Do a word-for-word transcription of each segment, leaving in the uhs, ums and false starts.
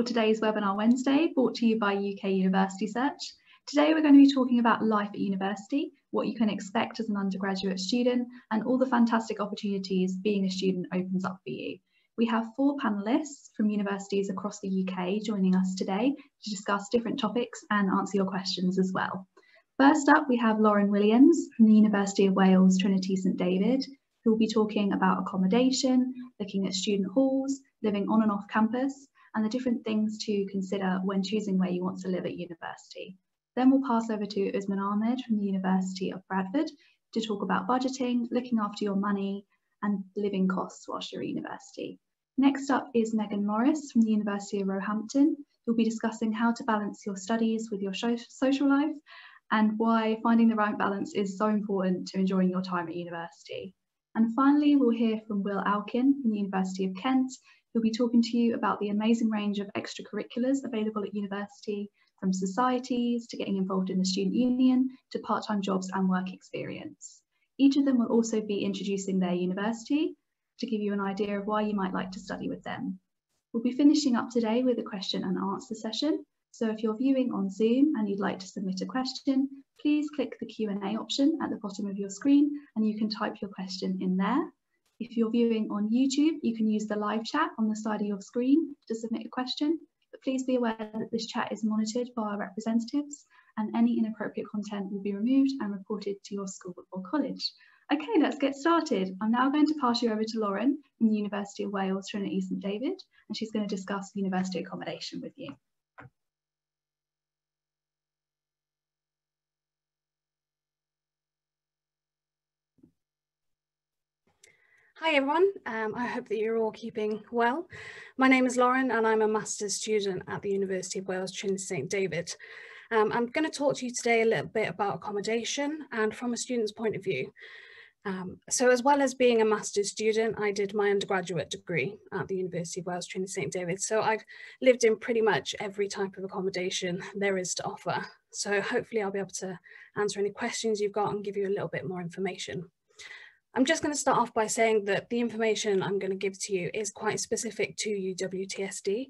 for today's Webinar Wednesday, brought to you by U K University Search. Today we're going to be talking about life at university, what you can expect as an undergraduate student, and all the fantastic opportunities being a student opens up for you. We have four panellists from universities across the U K joining us today to discuss different topics and answer your questions as well. First up, we have Lauren Williams from the University of Wales Trinity St David, who will be talking about accommodation, looking at student halls, living on and off campus, and the different things to consider when choosing where you want to live at university. Then we'll pass over to Usman Ahmed from the University of Bradford to talk about budgeting, looking after your money and living costs whilst you're at university. Next up is Megan Morris from the University of Roehampton, who'll be discussing how to balance your studies with your social life and why finding the right balance is so important to enjoying your time at university. And finally, we'll hear from Will Alkin from the University of Kent, who'll be talking to you about the amazing range of extracurriculars available at university, from societies to getting involved in the student union to part-time jobs and work experience. Each of them will also be introducing their university to give you an idea of why you might like to study with them. We'll be finishing up today with a question and answer session. So if you're viewing on Zoom and you'd like to submit a question, please click the Q and A option at the bottom of your screen and you can type your question in there. If you're viewing on YouTube, you can use the live chat on the side of your screen to submit a question. But please be aware that this chat is monitored by our representatives and any inappropriate content will be removed and reported to your school or college. Okay, let's get started. I'm now going to pass you over to Lauren from the University of Wales Trinity St David, and she's going to discuss university accommodation with you. Hi everyone, um, I hope that you're all keeping well. My name is Lauren and I'm a Master's student at the University of Wales Trinity St David. Um, I'm going to talk to you today a little bit about accommodation and from a student's point of view. Um, so as well as being a Master's student, I did my undergraduate degree at the University of Wales Trinity St David. So I've lived in pretty much every type of accommodation there is to offer. So hopefully I'll be able to answer any questions you've got and give you a little bit more information. I'm just going to start off by saying that the information I'm going to give to you is quite specific to U W T S D,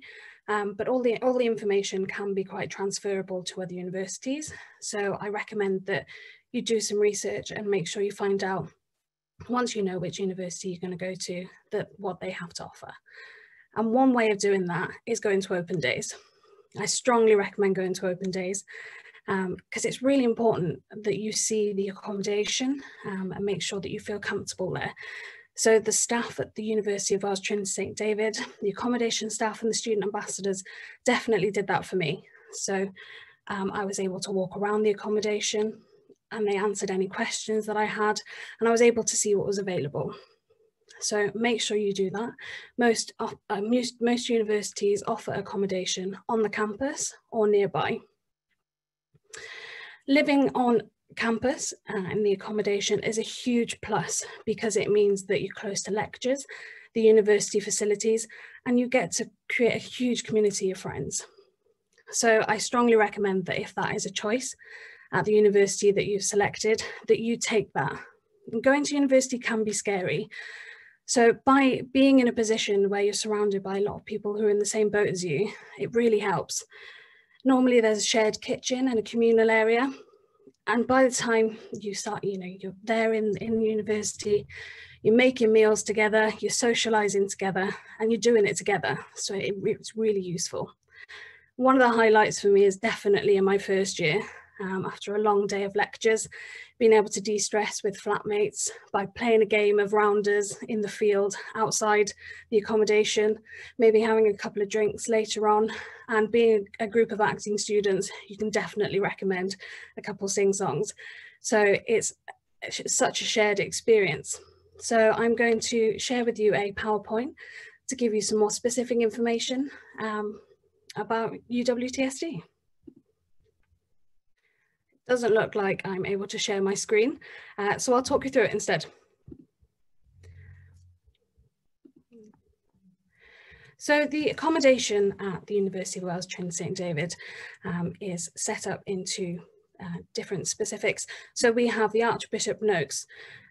um, but all the, all the information can be quite transferable to other universities. So I recommend that you do some research and make sure you find out, once you know which university you're going to go to, that what they have to offer. And one way of doing that is going to open days. I strongly recommend going to open days, because um, it's really important that you see the accommodation um, and make sure that you feel comfortable there. So the staff at the University of Wales Trinity St David, the accommodation staff and the student ambassadors definitely did that for me. So um, I was able to walk around the accommodation and they answered any questions that I had and I was able to see what was available. So make sure you do that. Most, uh, most, most universities offer accommodation on the campus or nearby. Living on campus uh, in the accommodation is a huge plus because it means that you're close to lectures, the university facilities, and you get to create a huge community of friends. So I strongly recommend that if that is a choice at the university that you've selected, that you take that. Going to university can be scary. So by being in a position where you're surrounded by a lot of people who are in the same boat as you, it really helps. Normally there's a shared kitchen and a communal area, and by the time you start, you know, you're there in, in university, you're making meals together, you're socialising together, and you're doing it together, so it, it's really useful. One of the highlights for me is definitely in my first year, um, after a long day of lectures, being able to de-stress with flatmates by playing a game of rounders in the field outside the accommodation, maybe having a couple of drinks later on, and being a group of acting students, you can definitely recommend a couple sing-songs. So it's such a shared experience. So I'm going to share with you a PowerPoint to give you some more specific information um, about U W T S D. Doesn't look like I'm able to share my screen, uh, so I'll talk you through it instead. So the accommodation at the University of Wales Trinity St David um, is set up into uh, different specifics. So we have the Archbishop Noakes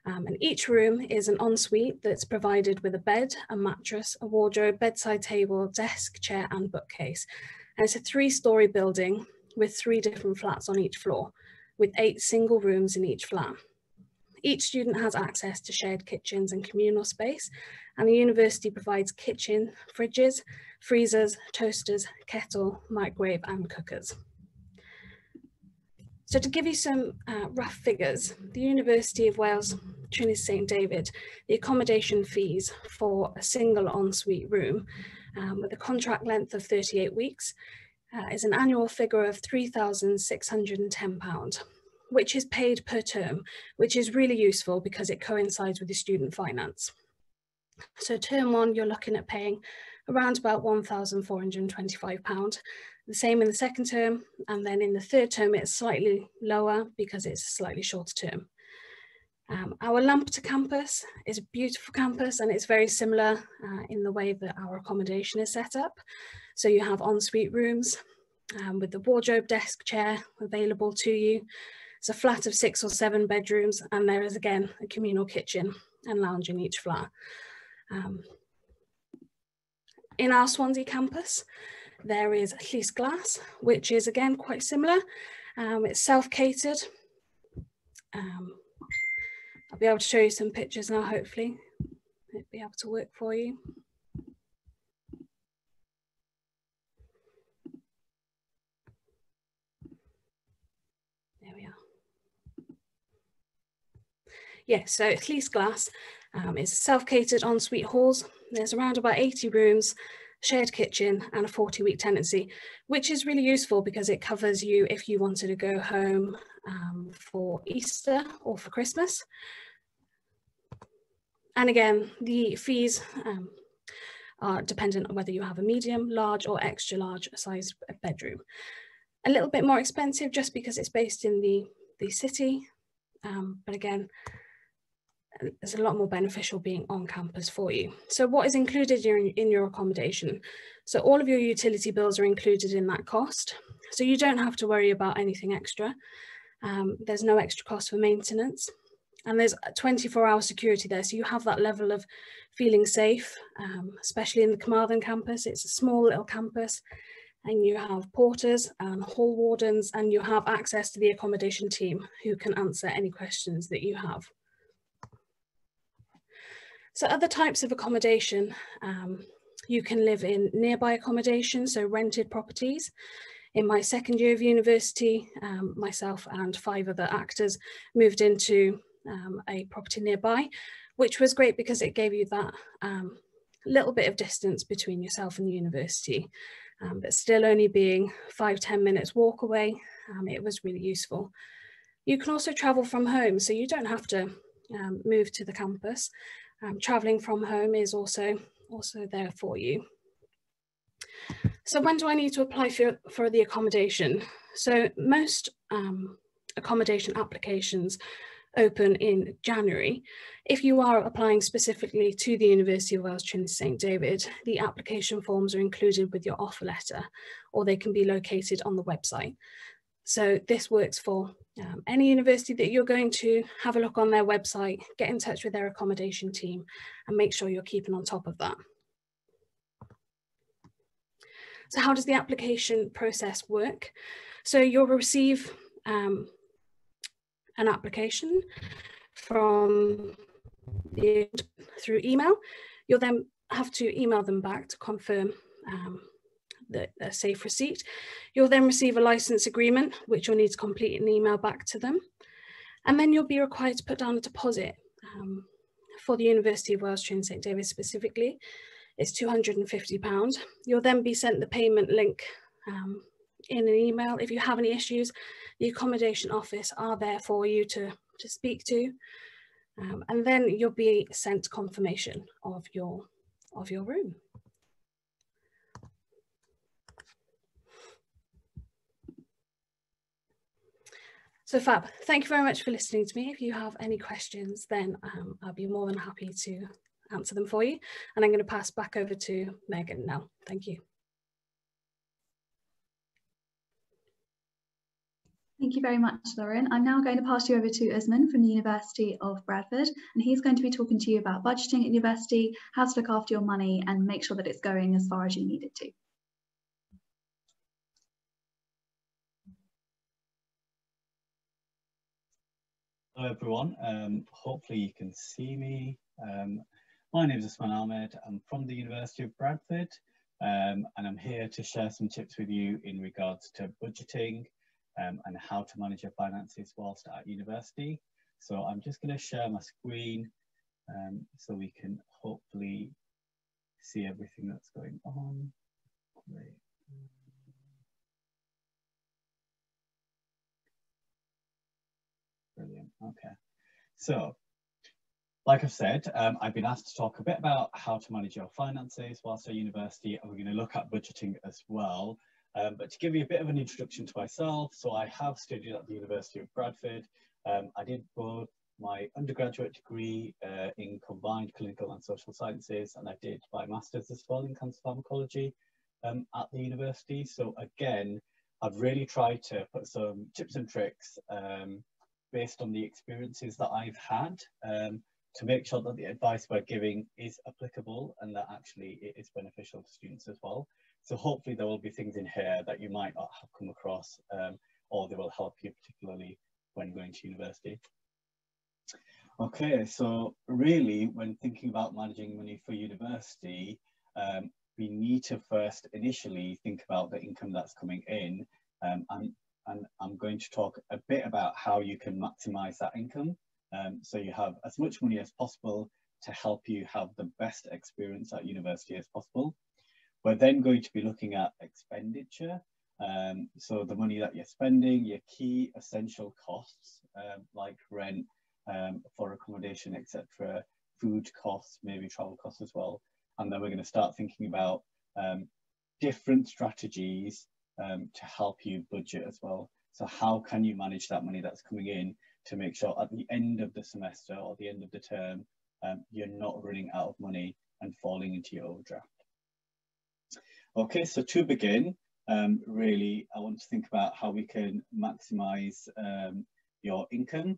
Um, and each room is an ensuite that's provided with a bed, a mattress, a wardrobe, bedside table, desk, chair and bookcase. And it's a three-storey building with three different flats on each floor, with eight single rooms in each flat. Each student has access to shared kitchens and communal space, and the university provides kitchen, fridges, freezers, toasters, kettle, microwave and cookers. So to give you some uh, rough figures, the University of Wales Trinity St David, the accommodation fees for a single ensuite room um, with a contract length of thirty-eight weeks uh, is an annual figure of three thousand six hundred and ten pounds. Which is paid per term, which is really useful because it coincides with your student finance. So term one, you're looking at paying around about one thousand four hundred and twenty-five pounds, the same in the second term, and then in the third term it's slightly lower because it's a slightly shorter term. Um, our Lampeter campus is a beautiful campus and it's very similar uh, in the way that our accommodation is set up. So you have ensuite rooms um, with the wardrobe, desk, chair available to you. It's a flat of six or seven bedrooms, and there is again a communal kitchen and lounge in each flat. Um, in our Swansea campus, there is Lys Glas, which is again quite similar. Um, it's self-catered. Um, I'll be able to show you some pictures now, hopefully. It'll be able to work for you. Yeah, so Lys Glas um, is self-catered ensuite halls. There's around about eighty rooms, shared kitchen and a forty-week tenancy, which is really useful because it covers you if you wanted to go home um, for Easter or for Christmas. And again, the fees um, are dependent on whether you have a medium, large or extra large sized bedroom. A little bit more expensive just because it's based in the, the city, um, but again, it's a lot more beneficial being on campus for you. So what is included in, in your accommodation? So all of your utility bills are included in that cost. So you don't have to worry about anything extra. Um, there's no extra cost for maintenance. And there's twenty-four hour security there. So you have that level of feeling safe, um, especially in the Carmarthen campus. It's a small little campus. And you have porters and hall wardens, and you have access to the accommodation team who can answer any questions that you have. So other types of accommodation, um, you can live in nearby accommodation, so rented properties. In my second year of university, um, myself and five other actors moved into um, a property nearby, which was great because it gave you that um, little bit of distance between yourself and the university, um, but still only being five, ten minutes walk away, um, it was really useful. You can also travel from home, so you don't have to um, move to the campus. Um, traveling from home is also, also there for you. So when do I need to apply for, for the accommodation? So most um, accommodation applications open in January. If you are applying specifically to the University of Wales Trinity St David, the application forms are included with your offer letter, or they can be located on the website. So this works for um, any university that you're going to. Have a look on their website, get in touch with their accommodation team and make sure you're keeping on top of that. So how does the application process work? So you'll receive um, an application from the, through email. You'll then have to email them back to confirm um, The, the safe receipt. You'll then receive a license agreement, which you'll need to complete and email back to them. And then you'll be required to put down a deposit um, for the University of Wales Trinity St David specifically. It's two hundred and fifty pounds. You'll then be sent the payment link um, in an email. If you have any issues, the accommodation office are there for you to, to speak to. Um, and then you'll be sent confirmation of your, of your room. So Fab, thank you very much for listening to me. If you have any questions, then um, I'll be more than happy to answer them for you. And I'm going to pass back over to Megan now. Thank you. Thank you very much, Lauren. I'm now going to pass you over to Usman from the University of Bradford, and he's going to be talking to you about budgeting at university, how to look after your money and make sure that it's going as far as you need it to. Hello everyone, um, hopefully you can see me. Um, my name is Usman Ahmed, I'm from the University of Bradford um, and I'm here to share some tips with you in regards to budgeting Um, and how to manage your finances whilst at university. So I'm just going to share my screen um, so we can hopefully see everything that's going on. Great. Brilliant, okay. So, like I've said, um, I've been asked to talk a bit about how to manage your finances whilst at university, and we're going to look at budgeting as well. Um, but to give you a bit of an introduction to myself, so I have studied at the University of Bradford. Um, I did both my undergraduate degree uh, in combined clinical and social sciences, and I did my master's as well in cancer pharmacology um, at the university. So again, I've really tried to put some tips and tricks um, based on the experiences that I've had um, to make sure that the advice we're giving is applicable and that actually it is beneficial to students as well. So hopefully there will be things in here that you might not have come across um, or they will help you particularly when going to university. Okay, so really when thinking about managing money for university, um, we need to first initially think about the income that's coming in um, and, and I'm going to talk a bit about how you can maximise that income um, so you have as much money as possible to help you have the best experience at university as possible. We're then going to be looking at expenditure, um, so the money that you're spending, your key essential costs um, like rent um, for accommodation, et cetera, food costs, maybe travel costs as well. And then we're going to start thinking about um, different strategies um, to help you budget as well. So how can you manage that money that's coming in to make sure at the end of the semester or the end of the term, um, you're not running out of money and falling into your overdraft. Okay, so to begin, um, really, I want to think about how we can maximise um, your income.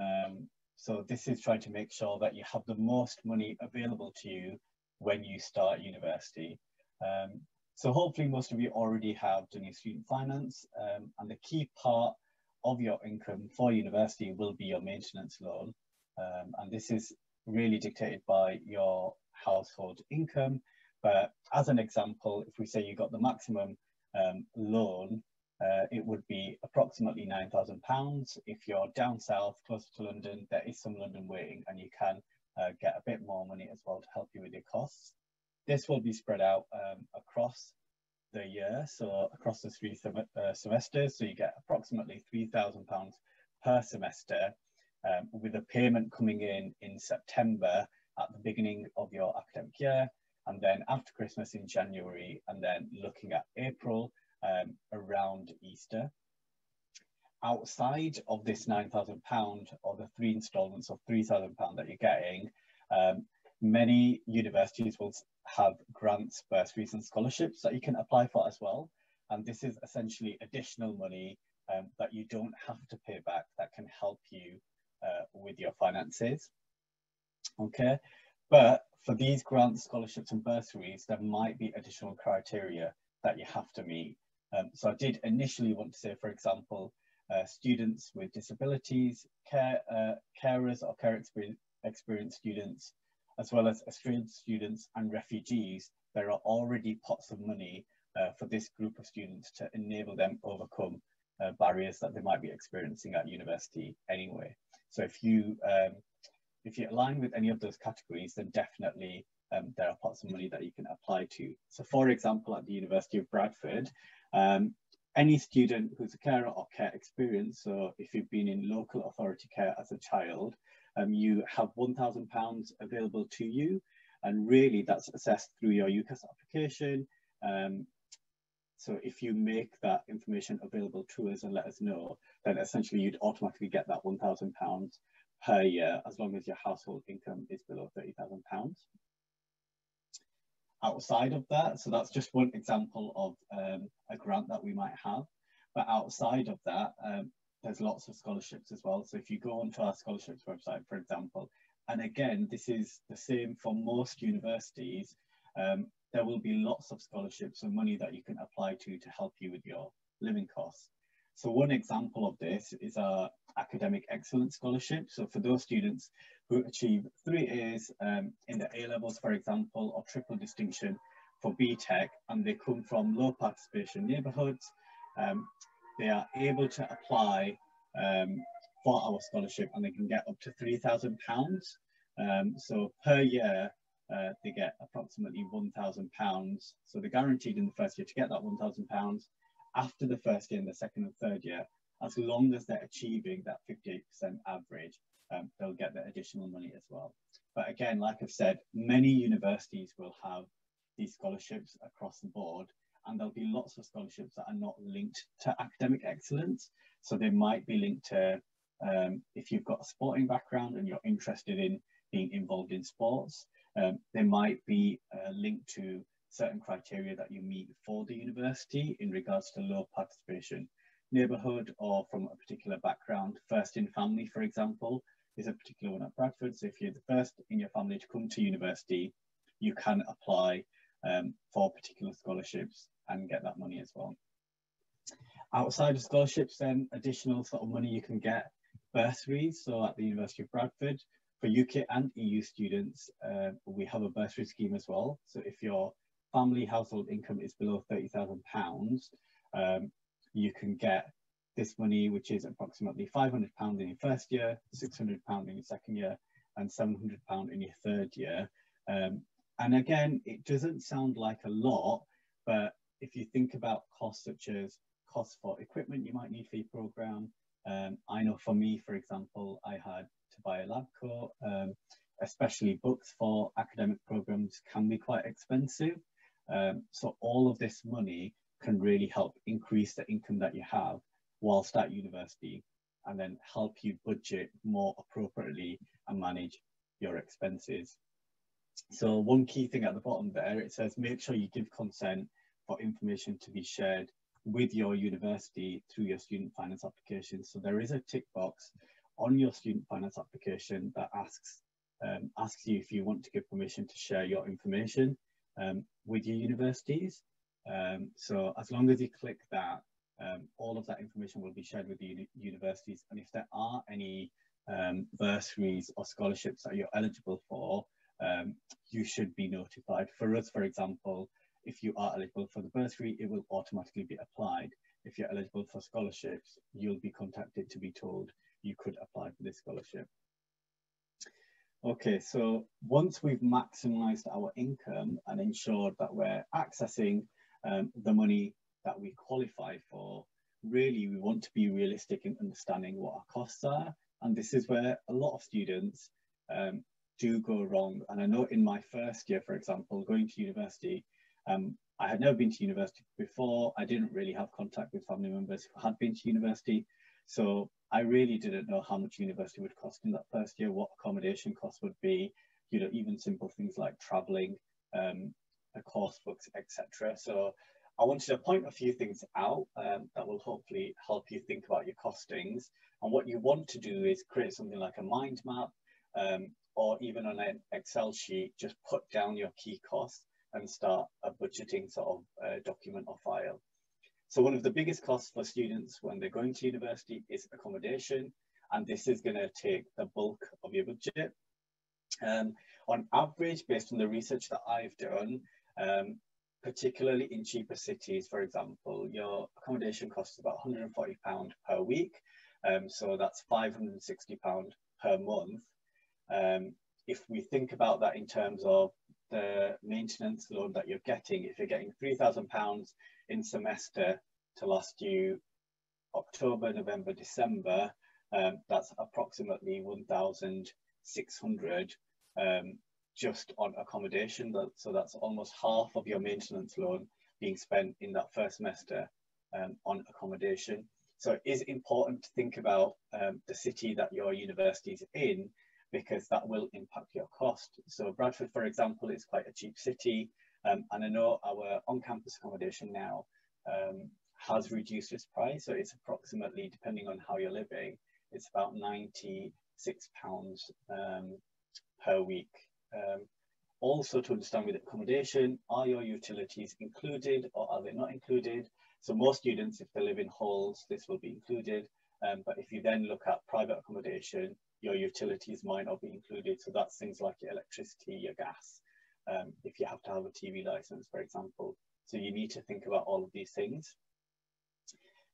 Um, so this is trying to make sure that you have the most money available to you when you start university. Um, so hopefully most of you already have done your student finance um, and the key part of your income for university will be your maintenance loan. Um, and this is really dictated by your household income. But as an example, if we say you got the maximum um, loan, uh, it would be approximately nine thousand pounds. If you're down south, closer to London, there is some London waiting and you can uh, get a bit more money as well to help you with your costs. This will be spread out um, across the year, so across the three sem uh, semesters. So you get approximately three thousand pounds per semester um, with a payment coming in in September at the beginning of your academic year. And then after Christmas in January, and then looking at April um, around Easter. Outside of this nine thousand pounds or the three instalments of three thousand pounds that you're getting, um, many universities will have grants, bursaries and scholarships that you can apply for as well. And this is essentially additional money um, that you don't have to pay back that can help you uh, with your finances. Okay, but for these grants, scholarships and bursaries, there might be additional criteria that you have to meet. Um, so I did initially want to say, for example, uh, students with disabilities, care, uh, carers or care experience, experience students, as well as estranged students and refugees, there are already pots of money uh, for this group of students to enable them overcome uh, barriers that they might be experiencing at university anyway. So if you um, If you align with any of those categories, then definitely um, there are pots of money that you can apply to. So for example, at the University of Bradford, um, any student who's a carer or care experience, so if you've been in local authority care as a child, um, you have one thousand pounds available to you. And really that's assessed through your U C A S application. Um, so if you make that information available to us and let us know, then essentially you'd automatically get that one thousand pounds per year, as long as your household income is below thirty thousand pounds. Outside of that, so that's just one example of um, a grant that we might have. But outside of that, um, there's lots of scholarships as well. So if you go onto our scholarships website, for example, and again, this is the same for most universities, um, there will be lots of scholarships and money that you can apply to to help you with your living costs. So one example of this is our Academic Excellence Scholarship. So for those students who achieve three A's um, in the A-levels, for example, or triple distinction for B TEC, and they come from low participation neighbourhoods, um, they are able to apply um, for our scholarship, and they can get up to three thousand pounds. Um, so per year, uh, they get approximately one thousand pounds. So they're guaranteed in the first year to get that one thousand pounds. After the first year and the second and third year, as long as they're achieving that fifty-eight percent average, um, they'll get the additional money as well. But again, like I've said, many universities will have these scholarships across the board, and there'll be lots of scholarships that are not linked to academic excellence. So they might be linked to, um, if you've got a sporting background and you're interested in being involved in sports, um, they might be uh, linked to certain criteria that you meet for the university in regards to low participation neighbourhood or from a particular background. First in family, for example, is a particular one at Bradford. So if you're the first in your family to come to university, you can apply um, for particular scholarships and get that money as well. Outside of scholarships, then additional sort of money you can get bursaries. So at the University of Bradford, for U K and E U students, uh, we have a bursary scheme as well. So if you're family household income is below thirty thousand pounds, um, you can get this money, which is approximately five hundred pounds in your first year, six hundred pounds in your second year, and seven hundred pounds in your third year. Um, and again, it doesn't sound like a lot, but if you think about costs such as costs for equipment you might need for your programme, um, I know for me, for example, I had to buy a lab coat, um, especially books for academic programmes can be quite expensive. Um, so all of this money can really help increase the income that you have whilst at university, and then help you budget more appropriately and manage your expenses. So one key thing at the bottom there, it says make sure you give consent for information to be shared with your university through your student finance application. So there is a tick box on your student finance application that asks, um, asks you if you want to give permission to share your information Um, with your universities. Um, so as long as you click that, um, all of that information will be shared with the uni universities. And if there are any um, bursaries or scholarships that you're eligible for, um, you should be notified. For us, for example, if you are eligible for the bursary, it will automatically be applied. If you're eligible for scholarships, you'll be contacted to be told you could apply for this scholarship. Okay, so once we've maximised our income and ensured that we're accessing um, the money that we qualify for, really we want to be realistic in understanding what our costs are. And this is where a lot of students um, do go wrong. And I know in my first year, for example, going to university, um, I had never been to university before. I didn't really have contact with family members who had been to university. So I really didn't know how much university would cost in that first year, what accommodation costs would be, you know, even simple things like travelling, um, the course books, et cetera. So I wanted to point a few things out um, that will hopefully help you think about your costings. And what you want to do is create something like a mind map, um, or even on an Excel sheet, just put down your key costs and start a budgeting sort of uh, document or file. So one of the biggest costs for students when they're going to university is accommodation, and this is going to take the bulk of your budget. Um, on average, based on the research that I've done, um, particularly in cheaper cities, for example, your accommodation costs about one hundred and forty pounds per week, um, so that's five hundred and sixty pounds per month. Um, if we think about that in terms of the maintenance loan that you're getting, if you're getting three thousand pounds in semester to last you October, November, December, um, that's approximately one thousand six hundred pounds um, just on accommodation. So that's almost half of your maintenance loan being spent in that first semester um, on accommodation. So it is important to think about um, the city that your university is in, because that will impact your cost. So Bradford, for example, is quite a cheap city, um, and I know our on-campus accommodation now um, has reduced its price. So it's approximately, depending on how you're living, it's about ninety-six pounds um, per week. Um, also to understand with accommodation, are your utilities included or are they not included? So most students, if they live in halls, this will be included. Um, but if you then look at private accommodation, your utilities might not be included. So that's things like your electricity, your gas, um, if you have to have a T V license, for example. So you need to think about all of these things.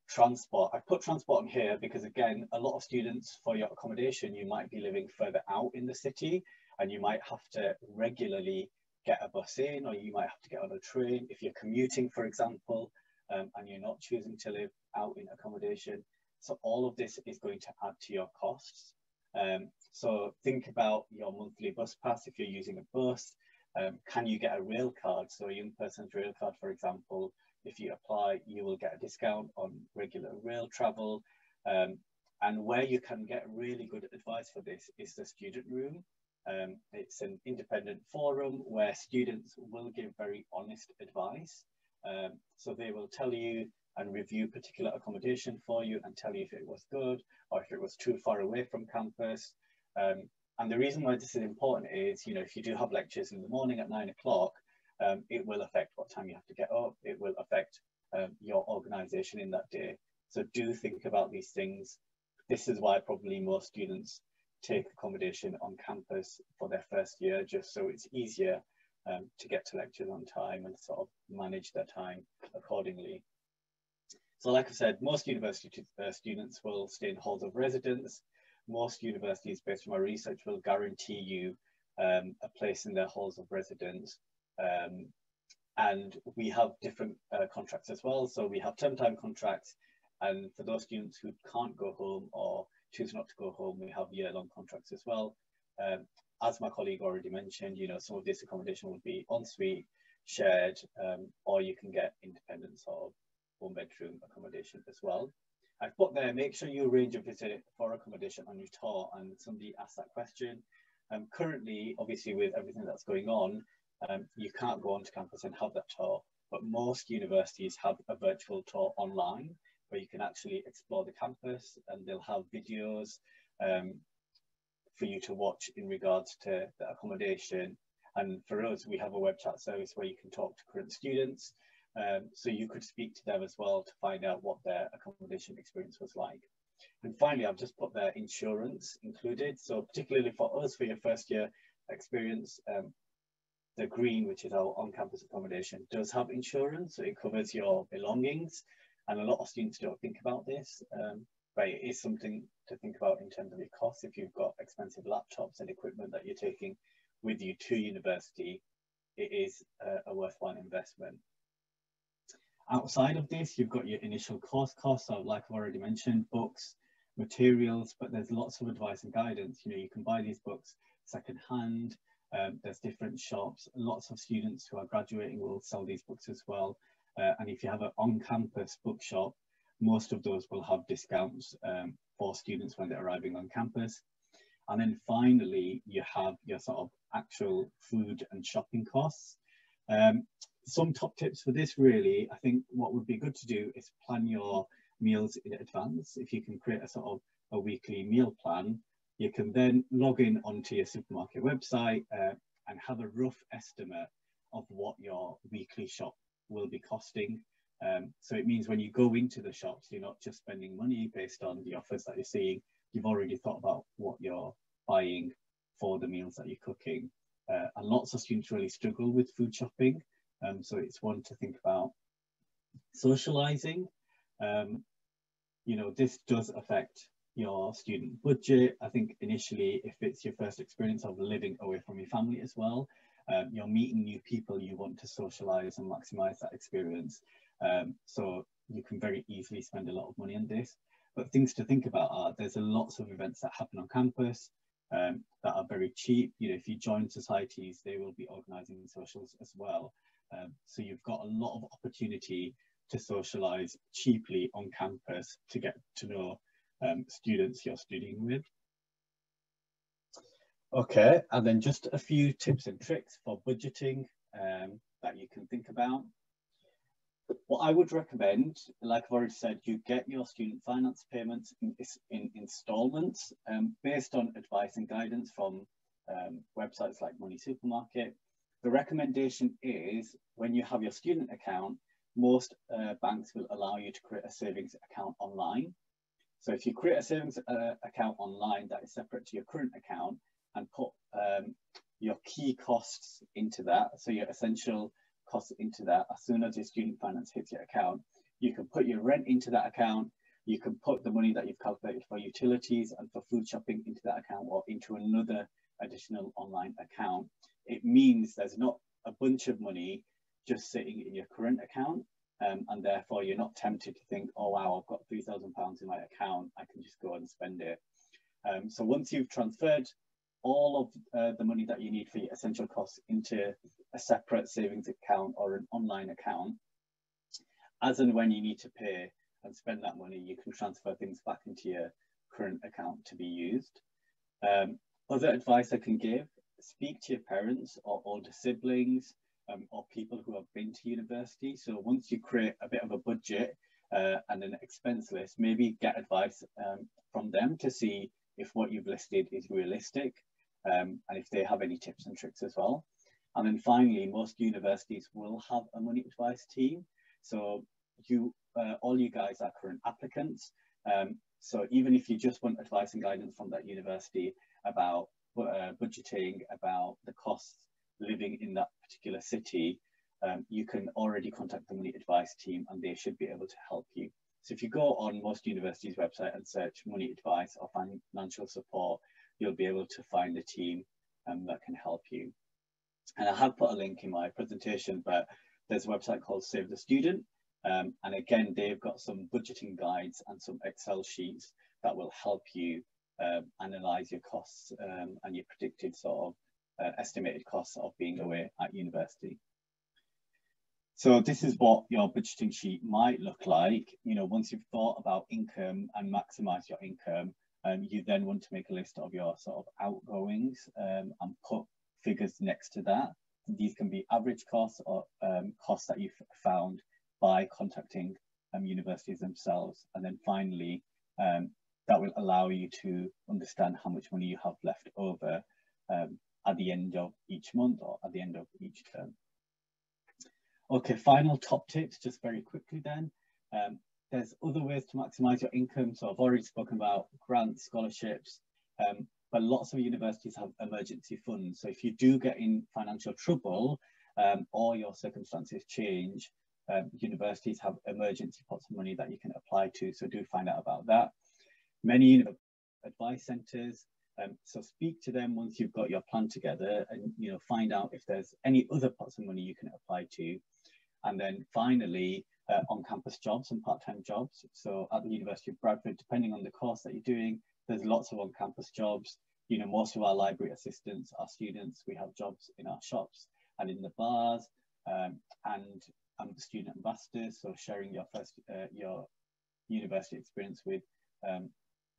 Transport. I put transport in here because, again, a lot of students for your accommodation, you might be living further out in the city and you might have to regularly get a bus in, or you might have to get on a train if you're commuting, for example, um, and you're not choosing to live out in accommodation. So all of this is going to add to your costs. Um, so think about your monthly bus pass if you're using a bus. Um, can you get a rail card? So a young person's rail card, for example, if you apply, you will get a discount on regular rail travel. Um, and where you can get really good advice for this is the student room. Um, it's an independent forum where students will give very honest advice. Um, so they will tell you and review particular accommodation for you and tell you if it was good or if it was too far away from campus. Um, and the reason why this is important is, you know, if you do have lectures in the morning at nine o'clock, um, it will affect what time you have to get up. It will affect um, your organisation in that day. So do think about these things. This is why probably most students take accommodation on campus for their first year, just so it's easier um, to get to lectures on time and sort of manage their time accordingly. So like I said, most university uh, students will stay in halls of residence. Most universities, based on my research, will guarantee you um, a place in their halls of residence. Um, and we have different uh, contracts as well. So we have term time contracts. And for those students who can't go home or choose not to go home, we have year-long contracts as well. Um, as my colleague already mentioned, you know, some of this accommodation will be ensuite, shared, um, or you can get independence of one bedroom accommodation as well. I've put there, make sure you arrange a visit for accommodation on your tour, and somebody asked that question. Um, currently, obviously with everything that's going on, um, you can't go onto campus and have that tour, but most universities have a virtual tour online where you can actually explore the campus, and they'll have videos um, for you to watch in regards to the accommodation. And for us, we have a web chat service where you can talk to current students. Um, so you could speak to them as well to find out what their accommodation experience was like. And finally, I've just put their insurance included. So particularly for us, for your first year experience, um, the Green, which is our on-campus accommodation, does have insurance. So it covers your belongings. And a lot of students don't think about this, um, but it is something to think about in terms of your costs. If you've got expensive laptops and equipment that you're taking with you to university, it is a, a worthwhile investment. Outside of this, you've got your initial course costs, so like I've already mentioned, books, materials, but there's lots of advice and guidance. You know, you can buy these books secondhand, um, there's different shops, lots of students who are graduating will sell these books as well. Uh, and if you have an on-campus bookshop, most of those will have discounts um, for students when they're arriving on campus. And then finally, you have your sort of actual food and shopping costs. Um, Some top tips for this, really, I think what would be good to do is plan your meals in advance. If you can create a sort of a weekly meal plan, you can then log in onto your supermarket website uh, and have a rough estimate of what your weekly shop will be costing. Um, so it means when you go into the shops, you're not just spending money based on the offers that you're seeing. You've already thought about what you're buying for the meals that you're cooking. Uh, and lots of students really struggle with food shopping. Um, so it's one to think about. Socialising, um, you know, this does affect your student budget. I think initially, if it's your first experience of living away from your family as well, um, you're meeting new people, you want to socialise and maximise that experience. Um, so you can very easily spend a lot of money on this. But things to think about are there's a lots of events that happen on campus um, that are very cheap. You know, if you join societies, they will be organising socials as well. Um, so you've got a lot of opportunity to socialise cheaply on campus to get to know um, students you're studying with. Okay, and then just a few tips and tricks for budgeting um, that you can think about. What I would recommend, like I've already said, you get your student finance payments in, in instalments um, based on advice and guidance from um, websites like Money Supermarket. The recommendation is when you have your student account, most uh, banks will allow you to create a savings account online. So if you create a savings uh, account online that is separate to your current account and put um, your key costs into that, so your essential costs into that, as soon as your student finance hits your account, you can put your rent into that account, you can put the money that you've calculated for utilities and for food shopping into that account or into another additional online account. It means there's not a bunch of money just sitting in your current account, um, and therefore you're not tempted to think, oh wow, I've got three thousand pounds in my account, I can just go and spend it. Um, so once you've transferred all of uh, the money that you need for your essential costs into a separate savings account or an online account, as and when you need to pay and spend that money, you can transfer things back into your current account to be used. Um, other advice I can give, speak to your parents or older siblings, Um, or people who have been to university. So once you create a bit of a budget uh, and an expense list, maybe get advice um, from them to see if what you've listed is realistic um, and if they have any tips and tricks as well. And then finally, most universities will have a money advice team. So you, uh, all you guys are current applicants. Um, so even if you just want advice and guidance from that university about uh, budgeting, about the costs living in that particular city, um, you can already contact the money advice team and they should be able to help you. So if you go on most universities' website and search money advice or financial support, you'll be able to find the team um, that can help you. And I have put a link in my presentation, but there's a website called Save the Student, um, and again they've got some budgeting guides and some Excel sheets that will help you um, analyze your costs um, and your predicted sort of Uh, estimated costs of being away at university. So this is what your budgeting sheet might look like. You know, once you've thought about income and maximised your income, um, you then want to make a list of your sort of outgoings um, and put figures next to that. These can be average costs or um, costs that you've found by contacting um, universities themselves. And then finally, um, that will allow you to understand how much money you have left over um, at the end of each month or at the end of each term. Okay, final top tips, just very quickly then. Um, there's other ways to maximise your income. So I've already spoken about grants, scholarships, um, but lots of universities have emergency funds. So if you do get in financial trouble um, or your circumstances change, um, universities have emergency pots of money that you can apply to. So do find out about that. Many advice centres, Um, so speak to them once you've got your plan together and, you know, find out if there's any other pots of money you can apply to. And then finally, uh, on-campus jobs and part-time jobs. So at the University of Bradford, depending on the course that you're doing, there's lots of on-campus jobs. You know, most of our library assistants, our students, we have jobs in our shops and in the bars, um, and I'm the student ambassador. So sharing your first, uh, your university experience with um,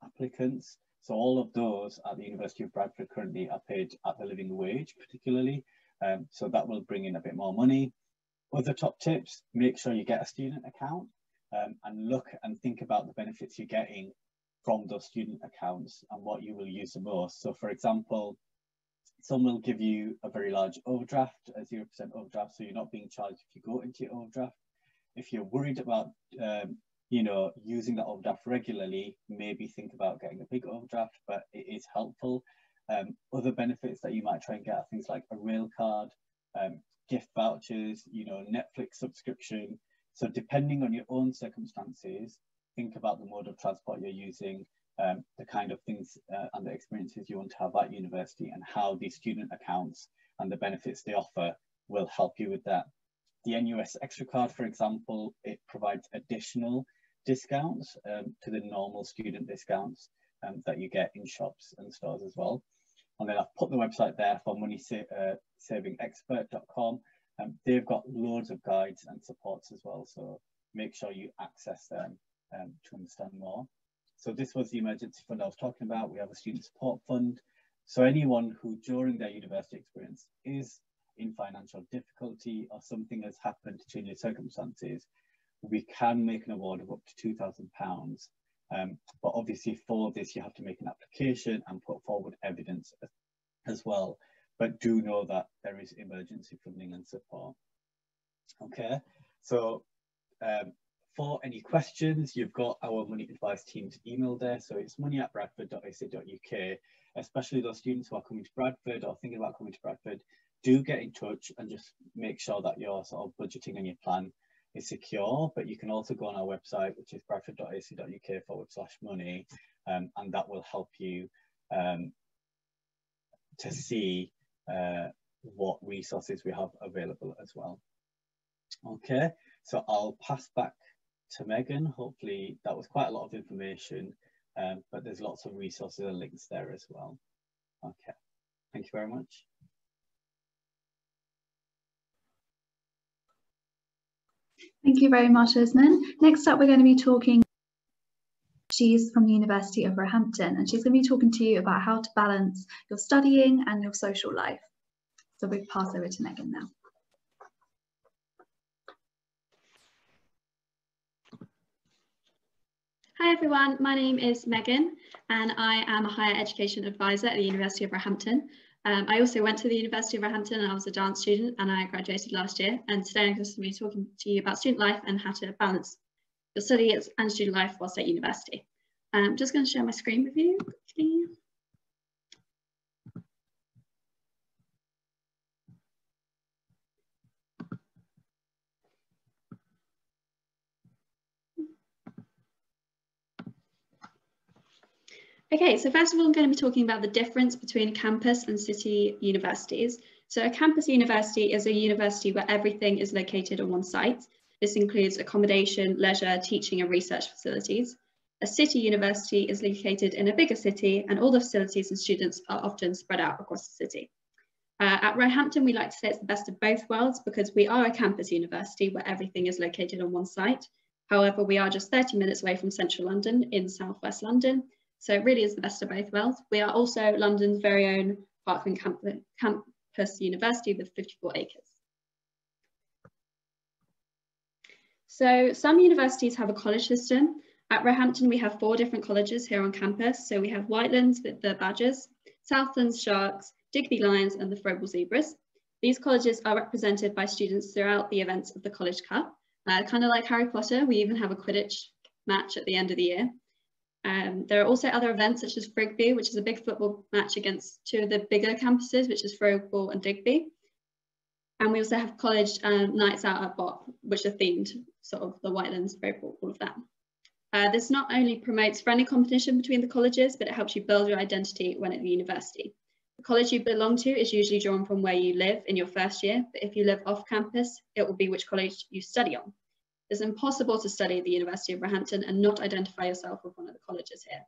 applicants. So all of those at the University of Bradford currently are paid at the living wage particularly, um, so that will bring in a bit more money. Other top tips, make sure you get a student account um, and look and think about the benefits you're getting from those student accounts and what you will use the most. So for example, some will give you a very large overdraft, a zero percent overdraft, so you're not being charged if you go into your overdraft. If you're worried about um, you know, using that overdraft regularly, maybe think about getting a big overdraft, but it is helpful. Um, other benefits that you might try and get are things like a rail card, um, gift vouchers, you know, Netflix subscription. So depending on your own circumstances, think about the mode of transport you're using, um, the kind of things uh, and the experiences you want to have at university and how these student accounts and the benefits they offer will help you with that. The N U S Extra Card, for example, it provides additional discounts um, to the normal student discounts um, that you get in shops and stores as well. And then I've put the website there for money saving expert dot com. Um, they've got loads of guides and supports as well, so make sure you access them um, to understand more. So this was the emergency fund I was talking about. We have a student support fund. So anyone who during their university experience is in financial difficulty or something has happened to change your circumstances, we can make an award of up to two thousand pounds. Um, but obviously for this, you have to make an application and put forward evidence as well. But do know that there is emergency funding and support. Okay, so um, for any questions, you've got our money advice team's email there. So it's money at bradford dot a c dot u k. Especially those students who are coming to Bradford or thinking about coming to Bradford, do get in touch and just make sure that your sort of budgeting and your plan is secure. But you can also go on our website, which is bradford dot a c dot u k forward slash money, um, and that will help you um, to see uh, what resources we have available as well. Okay, so I'll pass back to Megan. Hopefully that was quite a lot of information, um, but there's lots of resources and links there as well. Okay, thank you very much. Thank you very much, Usman. Next up, we're going to be talking. She's from the University of Roehampton, and she's going to be talking to you about how to balance your studying and your social life. So we'll pass over to Megan now. Hi everyone, my name is Megan and I am a higher education advisor at the University of Roehampton. Um, I also went to the University of Roehampton and I was a dance student and I graduated last year, and today I'm going to be talking to you about student life and how to balance your studies and student life whilst at university. I'm just going to share my screen with you quickly. Okay, so first of all, I'm going to be talking about the difference between campus and city universities. So a campus university is a university where everything is located on one site. This includes accommodation, leisure, teaching and research facilities. A city university is located in a bigger city and all the facilities and students are often spread out across the city. Uh, at Roehampton, we like to say it's the best of both worlds because we are a campus university where everything is located on one site. However, we are just thirty minutes away from central London in southwest London. So it really is the best of both worlds. We are also London's very own Parkland camp campus university with fifty-four acres. So some universities have a college system. At Roehampton, we have four different colleges here on campus. So we have Whitelands with the Badgers, Southlands Sharks, Digby Lions and the Froebel Zebras. These colleges are represented by students throughout the events of the College Cup. Uh, kind of like Harry Potter, we even have a Quidditch match at the end of the year. Um, there are also other events such as Frigby, which is a big football match against two of the bigger campuses, which is Froebel and Digby. And we also have college uh, nights out at B O P, which are themed, sort of the Whitelands, Froebel, all of that. Uh, this not only promotes friendly competition between the colleges, but it helps you build your identity when at the university. The college you belong to is usually drawn from where you live in your first year, but if you live off campus, it will be which college you study on. It's impossible to study at the University of Roehampton and not identify yourself with one of the colleges here.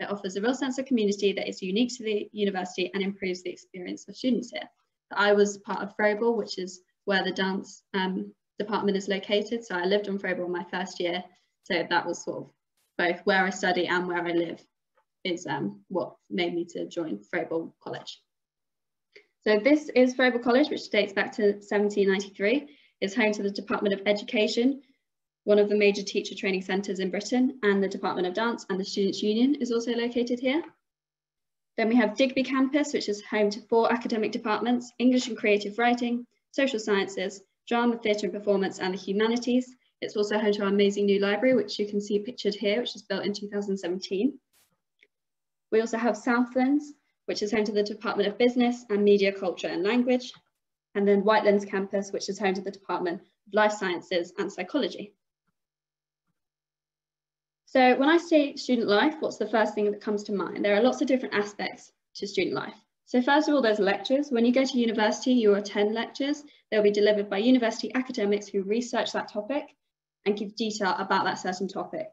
It offers a real sense of community that is unique to the university and improves the experience of students here. I was part of Froebel, which is where the dance um, department is located. So I lived on Froebel my first year. So that was sort of both where I study and where I live is um, what made me to join Froebel College. So this is Froebel College, which dates back to seventeen ninety-three. It's home to the Department of Education, one of the major teacher training centres in Britain, and the Department of Dance and the Students' Union is also located here. Then we have Digby Campus, which is home to four academic departments: English and Creative Writing, Social Sciences, Drama, Theatre and Performance, and the Humanities. It's also home to our amazing new library, which you can see pictured here, which was built in two thousand seventeen. We also have Southlands, which is home to the Department of Business and Media, Culture and Language, and then Whitelands Campus, which is home to the Department of Life Sciences and Psychology. So when I say student life, what's the first thing that comes to mind? There are lots of different aspects to student life. So first of all, there's lectures. When you go to university, you attend lectures. They'll be delivered by university academics who research that topic and give detail about that certain topic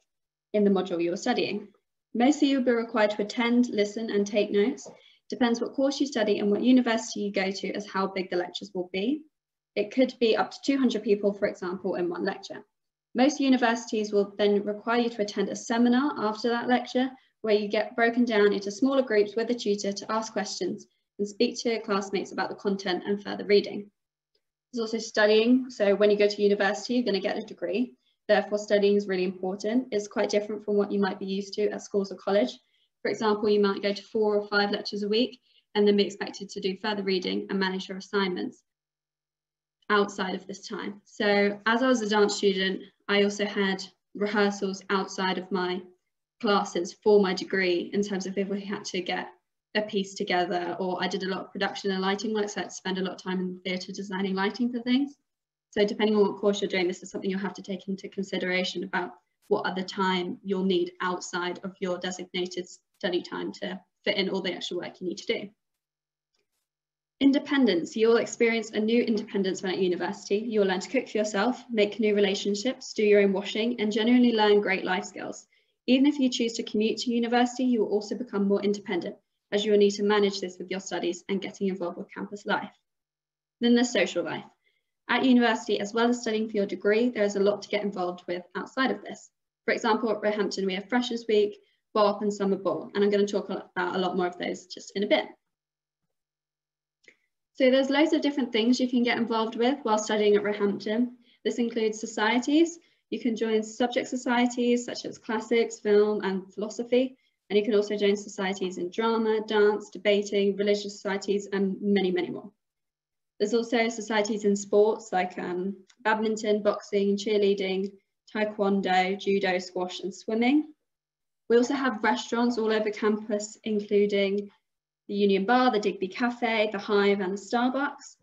in the module you're studying. Mostly you'll be required to attend, listen and take notes. Depends what course you study and what university you go to as how big the lectures will be. It could be up to two hundred people, for example, in one lecture. Most universities will then require you to attend a seminar after that lecture, where you get broken down into smaller groups with a tutor to ask questions and speak to your classmates about the content and further reading. There's also studying. So when you go to university, you're going to get a degree. Therefore, studying is really important. It's quite different from what you might be used to at schools or college. For example, you might go to four or five lectures a week and then be expected to do further reading and manage your assignments outside of this time. So as I was a dance student, I also had rehearsals outside of my classes for my degree, in terms of if we had to get a piece together, or I did a lot of production and lighting work, so I had to spend a lot of time in the theatre designing lighting for things. So depending on what course you're doing, this is something you'll have to take into consideration about what other time you'll need outside of your designated study time to fit in all the extra work you need to do. Independence. You'll experience a new independence when at university. You'll learn to cook for yourself, make new relationships, do your own washing, and generally learn great life skills. Even if you choose to commute to university, you will also become more independent, as you will need to manage this with your studies and getting involved with campus life. Then there's social life. At university, as well as studying for your degree, there is a lot to get involved with outside of this. For example, at Roehampton, we have Freshers Week, B O P and Summer Ball, and I'm going to talk about a lot more of those just in a bit. So there's loads of different things you can get involved with while studying at Roehampton. This includes societies. You can join subject societies such as classics, film and philosophy, and you can also join societies in drama, dance, debating, religious societies, and many, many more. There's also societies in sports like um, badminton, boxing, cheerleading, taekwondo, judo, squash and swimming. We also have restaurants all over campus, including the Union Bar, the Digby Cafe, the Hive and the Starbucks.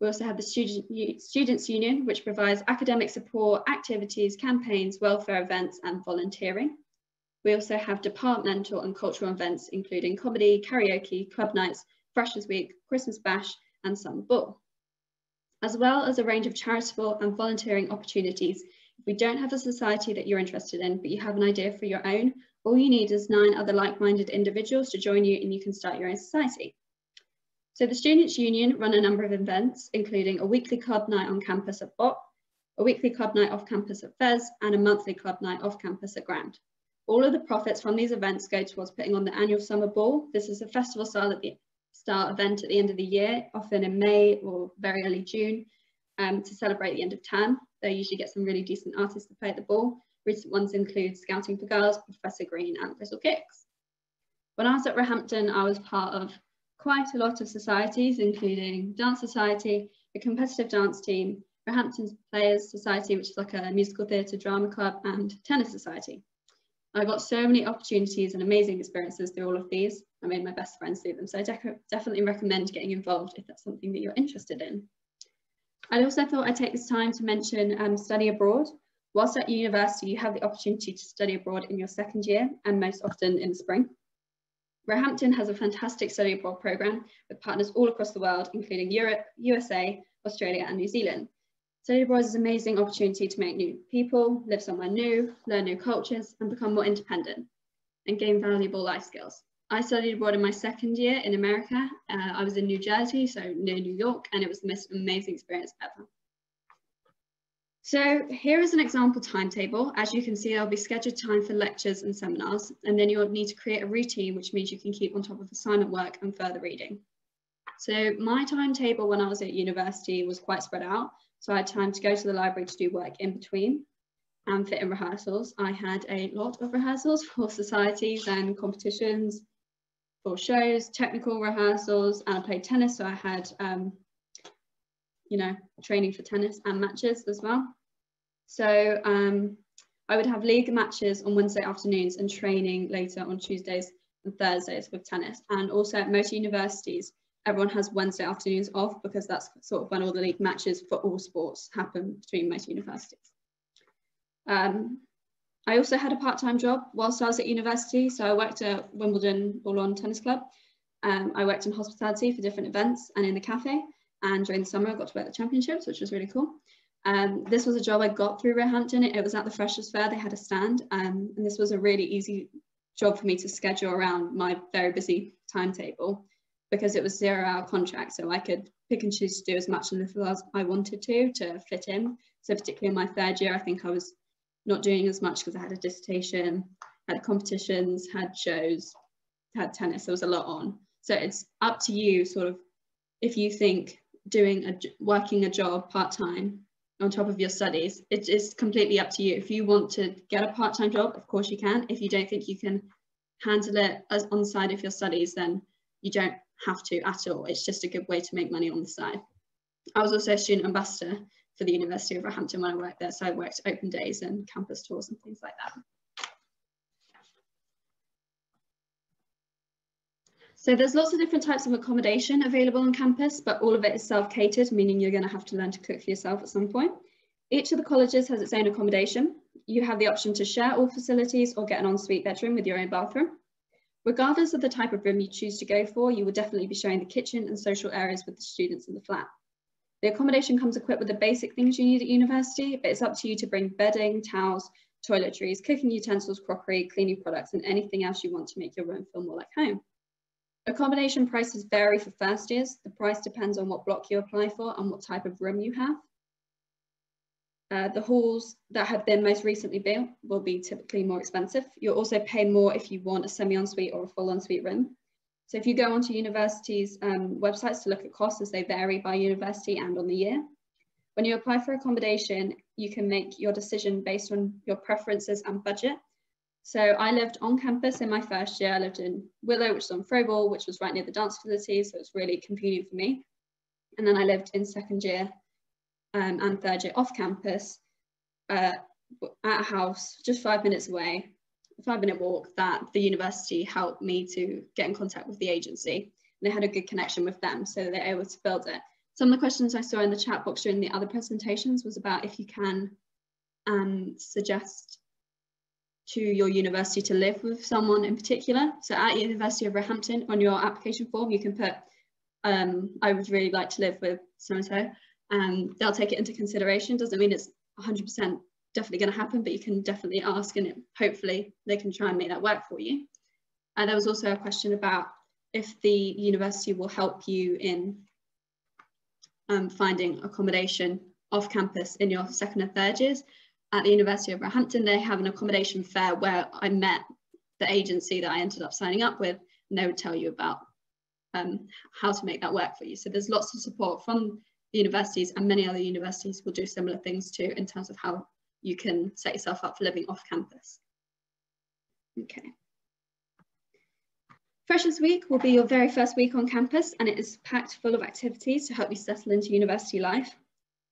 We also have the Student, Students' Union, which provides academic support, activities, campaigns, welfare events and volunteering. We also have departmental and cultural events, including comedy, karaoke, club nights, Freshers Week, Christmas Bash and Sun Ball, as well as a range of charitable and volunteering opportunities. If we don't have a society that you're interested in, but you have an idea for your own, all you need is nine other like-minded individuals to join you and you can start your own society. So the Students' Union run a number of events, including a weekly club night on campus at B O P, a weekly club night off campus at Fez, and a monthly club night off campus at Grand. All of the profits from these events go towards putting on the annual Summer Ball. This is a festival style, style event at the end of the year, often in May or very early June, um, to celebrate the end of term. They usually get some really decent artists to play at the ball. Recent ones include Scouting for Girls, Professor Green and Crystal Kicks. When I was at Roehampton, I was part of quite a lot of societies, including Dance Society, a competitive dance team, Roehampton's Players Society, which is like a musical theatre drama club, and Tennis Society. I got so many opportunities and amazing experiences through all of these. I made my best friends through them, so I de- definitely recommend getting involved if that's something that you're interested in. I also thought I'd take this time to mention um, study abroad. Whilst at university, you have the opportunity to study abroad in your second year, and most often in the spring. Roehampton has a fantastic study abroad programme with partners all across the world, including Europe, U S A, Australia and New Zealand. Study abroad is an amazing opportunity to meet new people, live somewhere new, learn new cultures and become more independent and gain valuable life skills. I studied abroad in my second year in America. Uh, I was in New Jersey, so near New York, and it was the most amazing experience ever. So here is an example timetable. As you can see, there'll be scheduled time for lectures and seminars, and then you'll need to create a routine, which means you can keep on top of assignment work and further reading. So my timetable when I was at university was quite spread out. So I had time to go to the library to do work in between and fit in rehearsals. I had a lot of rehearsals for societies and competitions, for shows, technical rehearsals, and I played tennis. So I had um, you know, training for tennis and matches as well. So um, I would have league matches on Wednesday afternoons and training later on Tuesdays and Thursdays with tennis. And also at most universities, everyone has Wednesday afternoons off because that's sort of when all the league matches for all sports happen between most universities. Um, I also had a part-time job whilst I was at university. So I worked at Wimbledon All On Tennis Club. Um, I worked in hospitality for different events and in the cafe. And during the summer, I got to work at the championships, which was really cool. Um, this was a job I got through Roehampton. It, it was at the Freshers' Fair. They had a stand. Um, and this was a really easy job for me to schedule around my very busy timetable because it was zero-hour contract. So I could pick and choose to do as much and little as I wanted to to fit in. So particularly in my third year, I think I was not doing as much because I had a dissertation, had competitions, had shows, had tennis. There was a lot on. So it's up to you sort of if you think doing a working a job part-time on top of your studies. It is completely up to you. If you want to get a part-time job, of course you can. If you don't think you can handle it as on the side of your studies, then you don't have to at all. It's just a good way to make money on the side. I was also a student ambassador for the University of Roehampton when I worked there, so I worked open days and campus tours and things like that. So there's lots of different types of accommodation available on campus, but all of it is self-catered, meaning you're going to have to learn to cook for yourself at some point. Each of the colleges has its own accommodation. You have the option to share all facilities or get an ensuite bedroom with your own bathroom. Regardless of the type of room you choose to go for, you will definitely be sharing the kitchen and social areas with the students in the flat. The accommodation comes equipped with the basic things you need at university, but it's up to you to bring bedding, towels, toiletries, cooking utensils, crockery, cleaning products, and anything else you want to make your room feel more like home. Accommodation prices vary for first years. The price depends on what block you apply for and what type of room you have. Uh, the halls that have been most recently built will be typically more expensive. You'll also pay more if you want a semi-ensuite or a full ensuite room. So if you go onto universities' um, websites to look at costs, as they vary by university and on the year. When you apply for accommodation, you can make your decision based on your preferences and budget. So I lived on campus in my first year. I lived in Willow, which is on Froebel, which was right near the dance facility, so it's really convenient for me. And then I lived in second year um, and third year off campus uh, at a house just five minutes away, a five minute walk, that the university helped me to get in contact with the agency. And they had a good connection with them, so they were able to build it. Some of the questions I saw in the chat box during the other presentations was about if you can um, suggest to your university to live with someone in particular. So at University of Roehampton, on your application form, you can put, um, I would really like to live with so-and-so, and they'll take it into consideration. Doesn't mean it's one hundred percent definitely gonna happen, but you can definitely ask, and it, hopefully they can try and make that work for you. And there was also a question about if the university will help you in um, finding accommodation off campus in your second and third years. At the University of Roehampton, they have an accommodation fair where I met the agency that I ended up signing up with, and they would tell you about um, how to make that work for you. So there's lots of support from the universities, and many other universities will do similar things too in terms of how you can set yourself up for living off campus. Okay. Freshers Week will be your very first week on campus, and it is packed full of activities to help you settle into university life.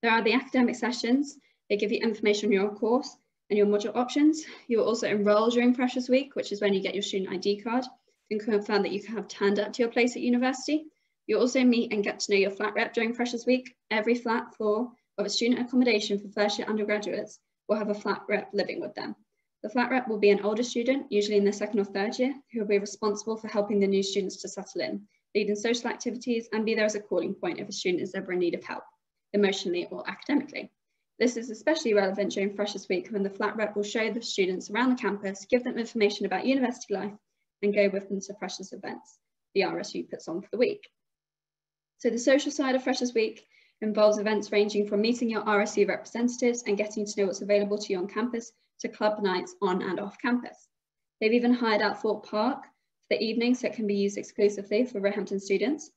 There are the academic sessions. They give you information on your course and your module options. You will also enrol during Freshers Week, which is when you get your student I D card and confirm that you have turned up to your place at university. You'll also meet and get to know your flat rep during Freshers Week. Every flat floor of a student accommodation for first year undergraduates will have a flat rep living with them. The flat rep will be an older student, usually in their second or third year, who will be responsible for helping the new students to settle in, leading social activities, and be there as a calling point if a student is ever in need of help, emotionally or academically. This is especially relevant during Freshers Week, when the flat rep will show the students around the campus, give them information about university life, and go with them to Freshers events the R S U puts on for the week. So the social side of Freshers Week involves events ranging from meeting your R S U representatives and getting to know what's available to you on campus, to club nights on and off campus. They've even hired out Thorpe Park for the evening, so it can be used exclusively for Roehampton students.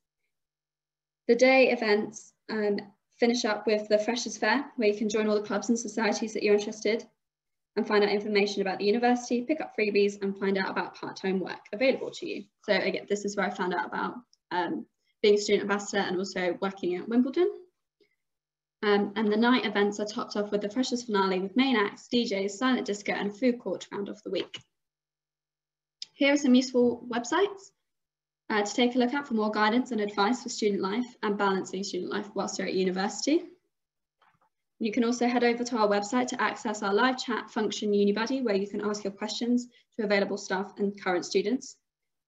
The day events um, finish up with the Freshers Fair, where you can join all the clubs and societies that you're interested in and find out information about the university, pick up freebies, and find out about part-time work available to you. So again, this is where I found out about um, being a student ambassador and also working at Wimbledon. Um, and the night events are topped off with the Freshers Finale, with main acts, D Js, silent disco, and food court round off the week. Here are some useful websites Uh, to take a look at for more guidance and advice for student life and balancing student life whilst you're at university. You can also head over to our website to access our live chat function Unibuddy, where you can ask your questions to available staff and current students.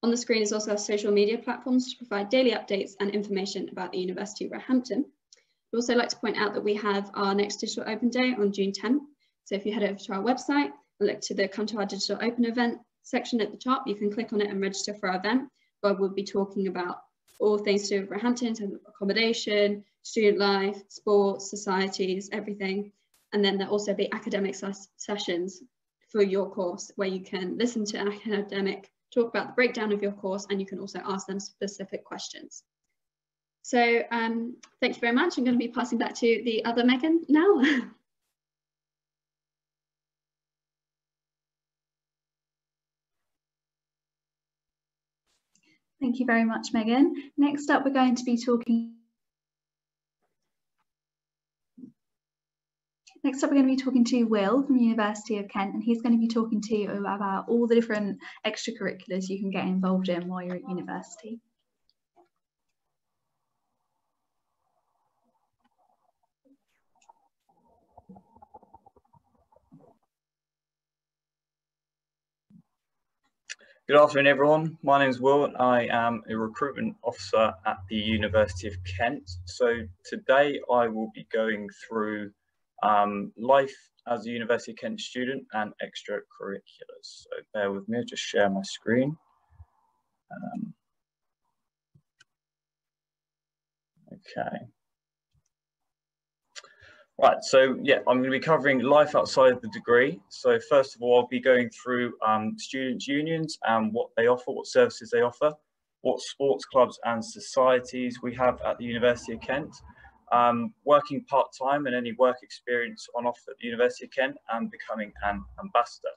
On the screen is also our social media platforms to provide daily updates and information about the University of Roehampton. I'd also like to point out that we have our next digital open day on June tenth. So if you head over to our website and look to the come to our digital open event section at the top, you can click on it and register for our event. Where we'll be talking about all things to do with Roehampton in terms of accommodation, student life, sports, societies, everything. And then there'll also be academic ses sessions for your course, where you can listen to an academic talk about the breakdown of your course, and you can also ask them specific questions. So um, thank you very much. I'm going to be passing back to the other Megan now. Thank you very much, Megan. Next up, we're going to be talking. Next up, we're going to be talking to Will from the University of Kent, and he's going to be talking to you about all the different extracurriculars you can get involved in while you're at university. Good afternoon, everyone. My name is Will and I am a recruitment officer at the University of Kent. So today I will be going through um, life as a University of Kent student and extracurriculars. So bear with me, I'll just share my screen. Um, okay. Right, so yeah, I'm going to be covering life outside the degree. So first of all, I'll be going through um, students' unions and what they offer, what services they offer, what sports clubs and societies we have at the University of Kent, um, working part-time and any work experience on offer at the University of Kent, and becoming an ambassador.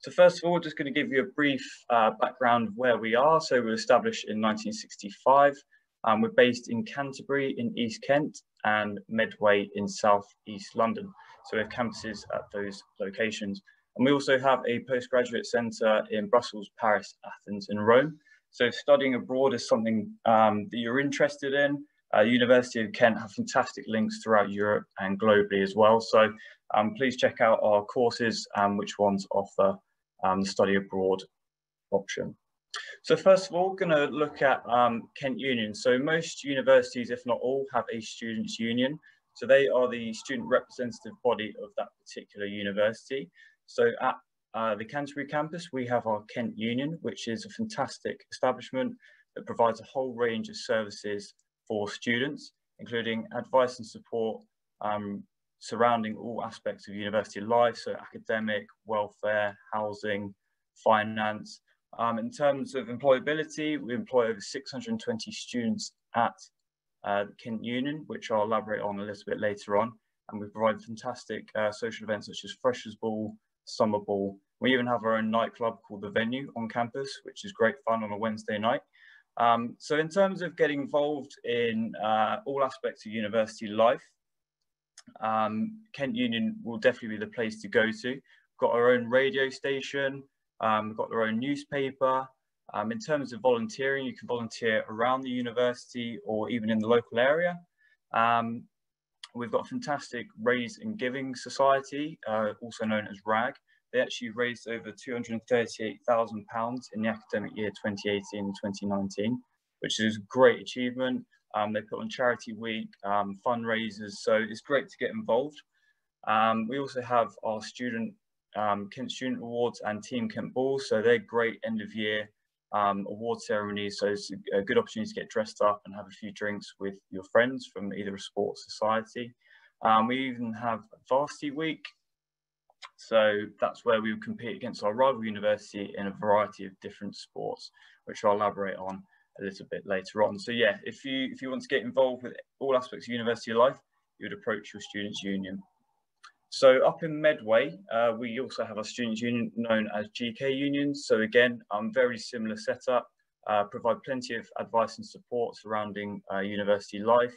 So first of all, just going to give you a brief uh, background of where we are. So we were established in nineteen sixty-five. Um, we're based in Canterbury in East Kent and Medway in South East London. So we have campuses at those locations. And we also have a postgraduate centre in Brussels, Paris, Athens and Rome. So if studying abroad is something um, that you're interested in, uh, University of Kent have fantastic links throughout Europe and globally as well. So um, please check out our courses and which ones offer um, the study abroad option. So first of all, we're going to look at um, Kent Union. So most universities, if not all, have a students' union. So they are the student representative body of that particular university. So at uh, the Canterbury campus, we have our Kent Union, which is a fantastic establishment that provides a whole range of services for students, including advice and support um, surrounding all aspects of university life, so academic, welfare, housing, finance. Um, in terms of employability, we employ over six hundred and twenty students at uh, Kent Union, which I'll elaborate on a little bit later on. And we provide fantastic uh, social events such as Freshers Ball, Summer Ball. We even have our own nightclub called The Venue on campus, which is great fun on a Wednesday night. Um, so in terms of getting involved in uh, all aspects of university life, um, Kent Union will definitely be the place to go to. We've got our own radio station. Um, we've got their own newspaper. Um, in terms of volunteering, you can volunteer around the university or even in the local area. Um, we've got a fantastic Raise and Giving Society, uh, also known as RAG. They actually raised over two hundred and thirty-eight thousand pounds in the academic year twenty eighteen twenty nineteen, which is a great achievement. Um, they put on Charity Week, um, fundraisers, so it's great to get involved. Um, we also have our student Um, Kent Student Awards and Team Kent Ball, so they're great end of year um, award ceremonies, so it's a good opportunity to get dressed up and have a few drinks with your friends from either a sports society. Um, we even have Varsity Week, so that's where we would compete against our rival university in a variety of different sports, which I'll elaborate on a little bit later on. So yeah, if you if you want to get involved with all aspects of university life, you would approach your students' union. So up in Medway, uh, we also have a students' union known as G K Union. So again, um, very similar setup, uh, provide plenty of advice and support surrounding uh, university life.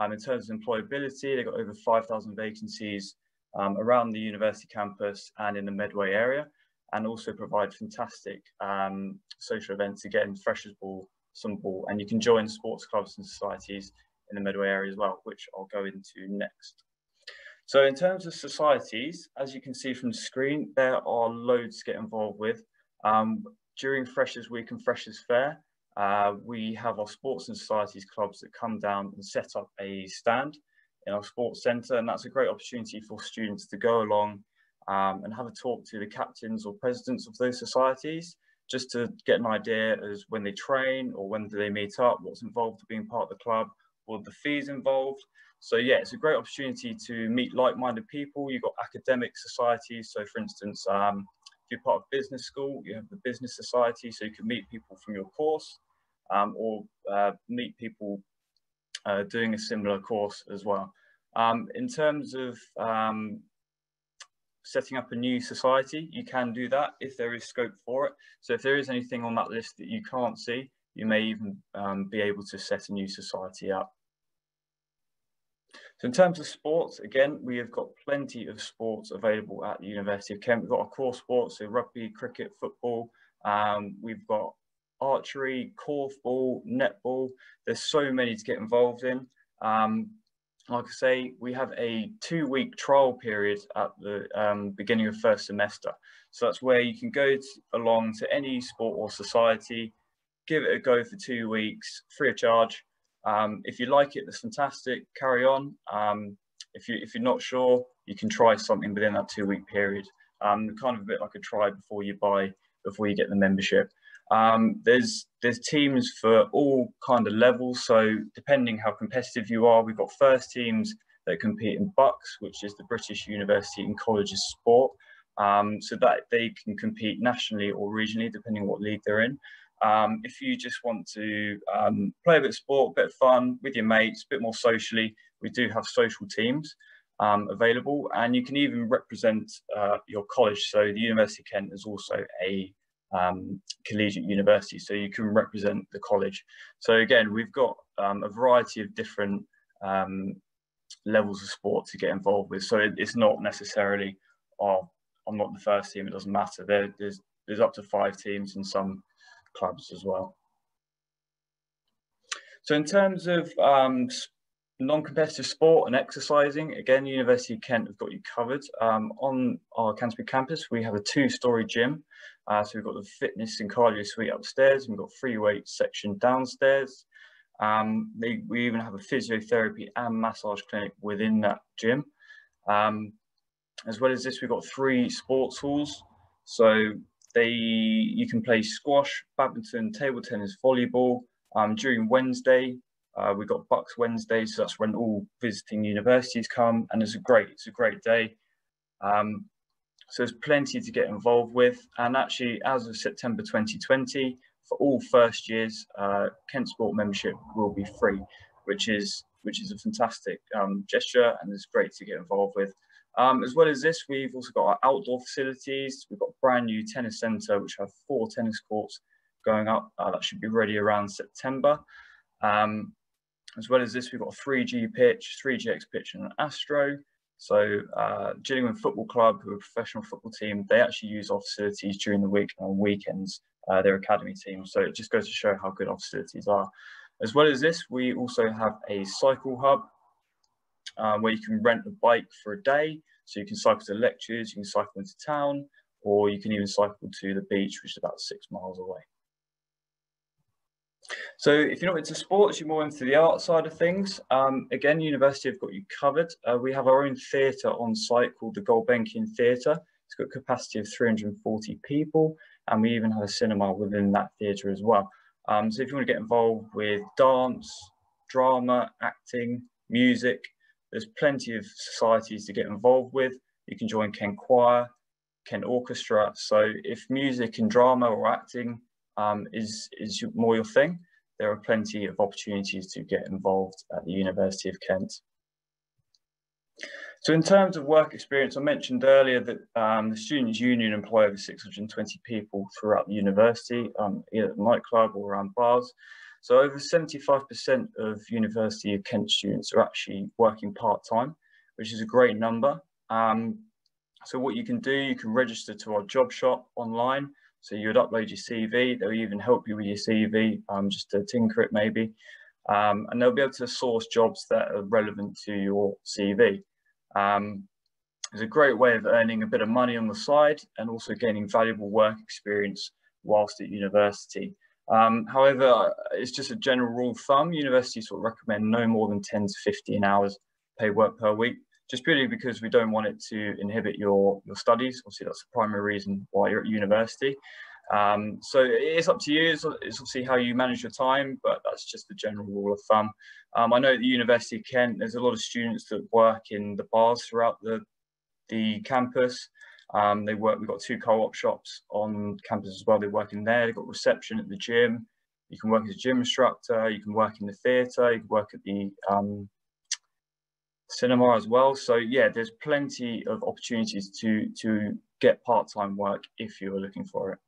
Um, in terms of employability, they've got over five thousand vacancies um, around the university campus and in the Medway area, and also provide fantastic um, social events, again, Freshers Ball, Summer Ball, and you can join sports clubs and societies in the Medway area as well, which I'll go into next. So in terms of societies, as you can see from the screen, there are loads to get involved with. Um, during Freshers Week and Freshers Fair, uh, we have our sports and societies clubs that come down and set up a stand in our sports centre, and that's a great opportunity for students to go along um, and have a talk to the captains or presidents of those societies, just to get an idea as when they train or when do they meet up, what's involved for being part of the club, what are the fees involved. So yeah, it's a great opportunity to meet like-minded people. You've got academic societies. So for instance, um, if you're part of business school, you have the business society, so you can meet people from your course. um, or uh, meet people uh, doing a similar course as well. Um, in terms of um, setting up a new society, you can do that if there is scope for it. So if there is anything on that list that you can't see, you may even um, be able to set a new society up. So in terms of sports, again, we have got plenty of sports available at the University of Kent. We've got our core sports, so rugby, cricket, football. Um, we've got archery, korfball, netball. There's so many to get involved in. Um, like I say, we have a two-week trial period at the um, beginning of first semester. So that's where you can go to, along to any sport or society, give it a go for two weeks, free of charge. Um, if you like it, that's fantastic, carry on. Um, if, you, if you're not sure, you can try something within that two week period. Um, kind of a bit like a try before you buy, before you get the membership. Um, there's, there's teams for all kind of levels. So depending how competitive you are, we've got first teams that compete in Bucks, which is the British University and Colleges Sport. Um, so that they can compete nationally or regionally, depending on what league they're in. Um, if you just want to um, play a bit of sport, a bit of fun with your mates, a bit more socially, we do have social teams um, available, and you can even represent uh, your college. So the University of Kent is also a um, collegiate university, so you can represent the college. So again, we've got um, a variety of different um, levels of sport to get involved with. So it, it's not necessarily, oh, I'm not the first team, it doesn't matter. There, there's, there's up to five teams and some clubs as well. So in terms of um, non-competitive sport and exercising, again, University of Kent have got you covered. Um, on our Canterbury campus, we have a two-storey gym. Uh, so we've got the fitness and cardio suite upstairs, and we've got free weight section downstairs. Um, they, we even have a physiotherapy and massage clinic within that gym. Um, as well as this, we've got three sports halls. So They, you can play squash, badminton, table tennis, volleyball. Um, during Wednesday, uh, we've got Bucks Wednesday, so that's when all visiting universities come, and it's a great, it's a great day. Um, so there's plenty to get involved with, and actually, as of September twenty twenty, for all first years, uh, Kent Sport membership will be free, which is which is a fantastic um, gesture, and it's great to get involved with. Um, as well as this, we've also got our outdoor facilities. We've got a brand new tennis centre, which have four tennis courts going up. Uh, that should be ready around September. Um, as well as this, we've got a three G pitch, three G X pitch and an Astro. So uh, Gillingham Football Club, who are a professional football team, they actually use our facilities during the week and on weekends, uh, their academy team. So it just goes to show how good our facilities are. As well as this, we also have a cycle hub, Uh, where you can rent a bike for a day. So you can cycle to lectures, you can cycle into town, or you can even cycle to the beach, which is about six miles away. So if you're not into sports, you're more into the art side of things. Um, again, university have got you covered. Uh, we have our own theatre on site called the Golbenkian Theatre. It's got a capacity of three hundred and forty people, and we even have a cinema within that theatre as well. Um, so if you want to get involved with dance, drama, acting, music, there's plenty of societies to get involved with. You can join Kent Choir, Kent Orchestra. So if music and drama or acting um, is, is more your thing, there are plenty of opportunities to get involved at the University of Kent. So in terms of work experience, I mentioned earlier that um, the Students' Union employ over six hundred and twenty people throughout the university, um, either at the nightclub or around bars. So over seventy-five percent of University of Kent students are actually working part-time, which is a great number. Um, so what you can do, you can register to our job shop online. So you would upload your C V, they'll even help you with your C V, um, just to tinker it maybe. Um, and they'll be able to source jobs that are relevant to your C V. Um, it's a great way of earning a bit of money on the side and also gaining valuable work experience whilst at university. Um, however, it's just a general rule of thumb. Universities sort of recommend no more than ten to fifteen hours paid work per week, just purely because we don't want it to inhibit your, your studies. Obviously, that's the primary reason why you're at university. Um, so it's up to you. It's, it's obviously how you manage your time, but that's just the general rule of thumb. Um, I know at the University of Kent, there's a lot of students that work in the bars throughout the, the campus. Um, they work, we've got two co-op shops on campus as well. They work in there, they've got reception at the gym, you can work as a gym instructor, you can work in the theatre, you can work at the um, cinema as well. So yeah, there's plenty of opportunities to, to get part-time work if you're looking for it.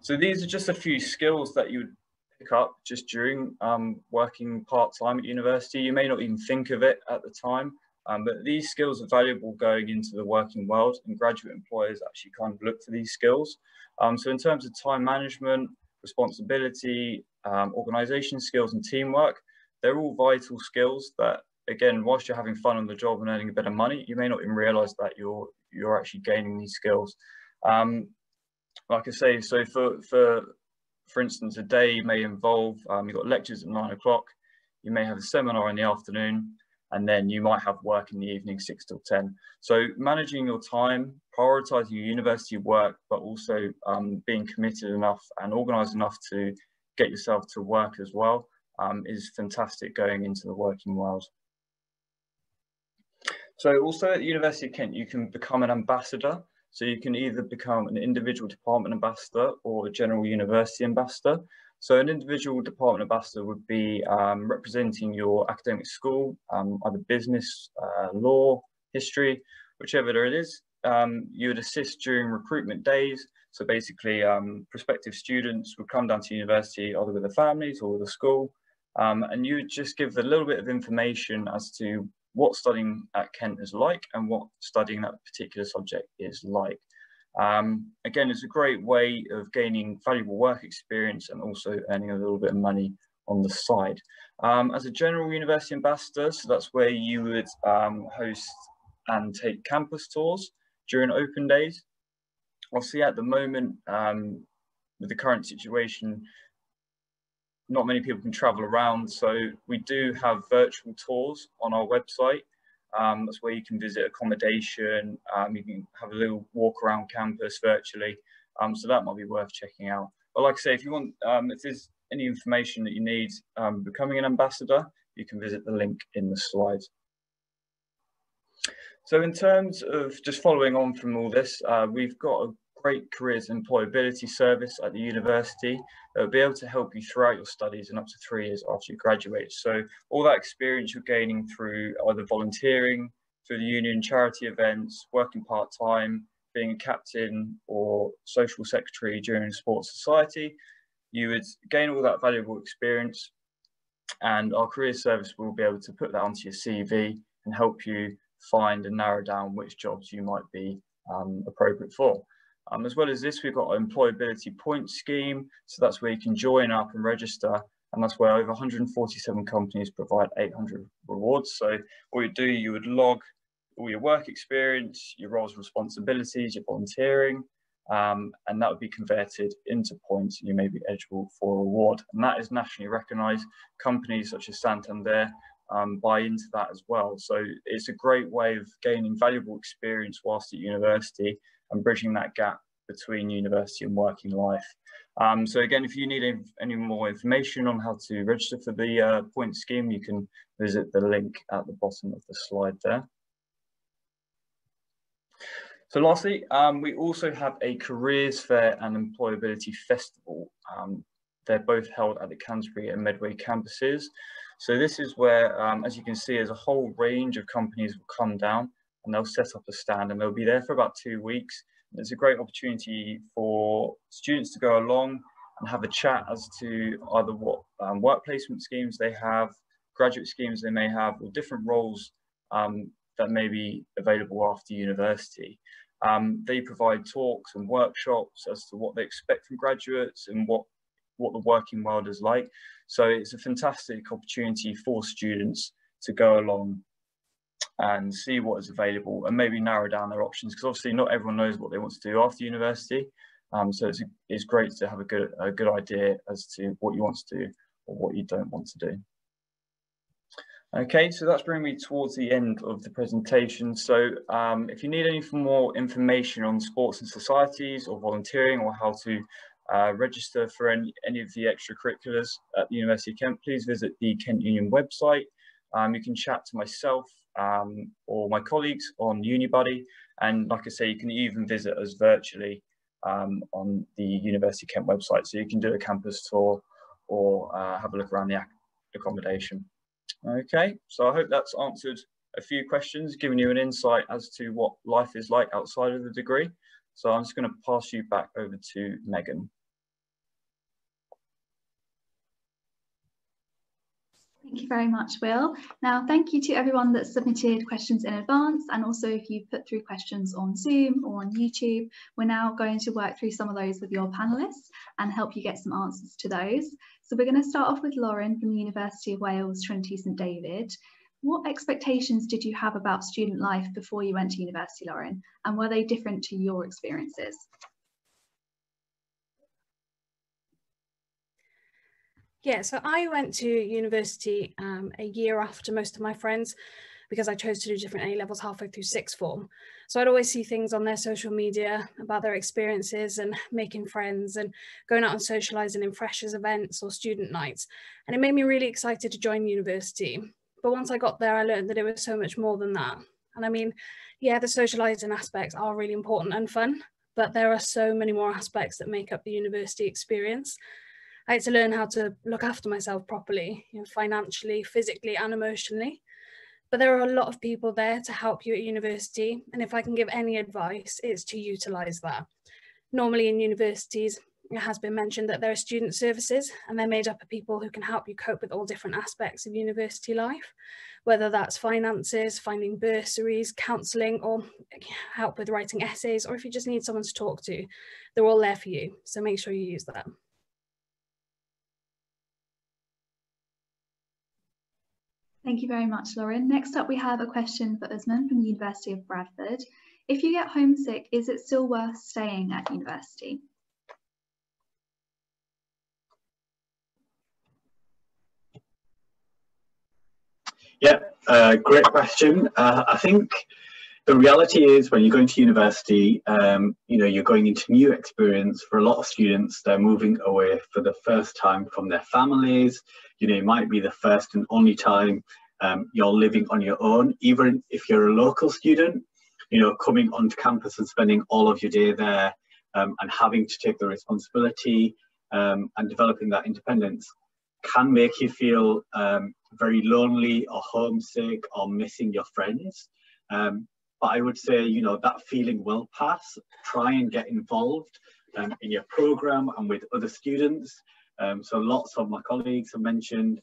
So these are just a few skills that you would pick up just during um, working part-time at university. You may not even think of it at the time, um, but these skills are valuable going into the working world, and graduate employers actually kind of look for these skills. Um, so in terms of time management, responsibility, um, organisation skills and teamwork, they're all vital skills that, again, whilst you're having fun on the job and earning a bit of money, you may not even realise that you're, you're actually gaining these skills. Um, Like I say, so for, for, for instance, a day may involve, um, you've got lectures at nine o'clock, you may have a seminar in the afternoon, and then you might have work in the evening, six till ten. So managing your time, prioritising your university work, but also um, being committed enough and organised enough to get yourself to work as well um, is fantastic going into the working world. So also at the University of Kent, you can become an ambassador. So you can either become an individual department ambassador or a general university ambassador. So an individual department ambassador would be um, representing your academic school, um, either business, uh, law, history, whichever it is. Um, you would assist during recruitment days. So basically um, prospective students would come down to university either with their families or with the school. Um, and you would just give them a little bit of information as to what studying at Kent is like and what studying that particular subject is like. Um, again, it's a great way of gaining valuable work experience and also earning a little bit of money on the side. Um, as a general university ambassador, so that's where you would um, host and take campus tours during open days. Obviously at the moment, um, with the current situation, not many people can travel around, so we do have virtual tours on our website. Um, that's where you can visit accommodation, um, you can have a little walk around campus virtually, um, so that might be worth checking out. But like I say, if you want, um, if there's any information that you need um, becoming an ambassador, you can visit the link in the slides. So in terms of just following on from all this, uh, we've got a great careers and employability service at the university that will be able to help you throughout your studies and up to three years after you graduate. So all that experience you're gaining through either volunteering, through the union charity events, working part-time, being a captain or social secretary during a sports society, you would gain all that valuable experience, and our career service will be able to put that onto your C V and help you find and narrow down which jobs you might be um, appropriate for. Um, as well as this, we've got an employability point scheme, so that's where you can join up and register, and that's where over one hundred forty-seven companies provide eight hundred rewards. So what you do, you would log all your work experience, your roles and responsibilities, your volunteering, um, and that would be converted into points and you may be eligible for a reward. And that is nationally recognised. Companies such as Santander um, buy into that as well. So it's a great way of gaining valuable experience whilst at university and bridging that gap between university and working life. Um, so again, if you need any, any more information on how to register for the uh, point scheme, you can visit the link at the bottom of the slide there. So lastly, um, we also have a careers fair and employability festival. Um, they're both held at the Canterbury and Medway campuses. So this is where, um, as you can see, there's a whole range of companies will come down and they'll set up a stand and they'll be there for about two weeks. And it's a great opportunity for students to go along and have a chat as to either what um, work placement schemes they have, graduate schemes they may have, or different roles um, that may be available after university. Um, they provide talks and workshops as to what they expect from graduates and what, what the working world is like. So it's a fantastic opportunity for students to go along and see what is available and maybe narrow down their options, because obviously not everyone knows what they want to do after university. Um, so it's, it's great to have a good, a good idea as to what you want to do or what you don't want to do. Okay, so that's bringing me towards the end of the presentation. So um, if you need any more information on sports and societies or volunteering or how to uh, register for any, any of the extracurriculars at the University of Kent, please visit the Kent Union website. Um, you can chat to myself um, or my colleagues on Unibuddy, and like I say, you can even visit us virtually um, on the University of Kent website. So you can do a campus tour or uh, have a look around the accommodation. Okay, so I hope that's answered a few questions, giving you an insight as to what life is like outside of the degree. So I'm just going to pass you back over to Megan. Thank you very much, Will. Now, thank you to everyone that submitted questions in advance, and also if you put through questions on Zoom or on YouTube, we're now going to work through some of those with your panellists and help you get some answers to those. So we're going to start off with Lauren from the University of Wales Trinity St David. What expectations did you have about student life before you went to university, Lauren, and were they different to your experiences? Yeah, so I went to university um, a year after most of my friends because I chose to do different A levels halfway through sixth form. So I'd always see things on their social media about their experiences and making friends and going out and socialising in freshers events or student nights. And it made me really excited to join university. But once I got there, I learned that it was so much more than that. And I mean, yeah, the socialising aspects are really important and fun, but there are so many more aspects that make up the university experience. I had to learn how to look after myself properly, you know, financially, physically and emotionally. But there are a lot of people there to help you at university, and if I can give any advice, it's to utilise that. Normally in universities, it has been mentioned that there are student services, and they're made up of people who can help you cope with all different aspects of university life, whether that's finances, finding bursaries, counselling, or help with writing essays, or if you just need someone to talk to, they're all there for you, so make sure you use that. Thank you very much, Lauren. Next up, we have a question for Usman from the University of Bradford. If you get homesick, is it still worth staying at university? Yeah, uh, great question. Uh, I think the reality is when you're going to university, um, you know, you're going into new experience. For a lot of students, they're moving away for the first time from their families. You know, it might be the first and only time um, you're living on your own, even if you're a local student, you know, coming onto campus and spending all of your day there um, and having to take the responsibility um, and developing that independence can make you feel um, very lonely or homesick or missing your friends. Um, but I would say, you know, that feeling will pass. Try and get involved um, in your programme and with other students. Um, so lots of my colleagues have mentioned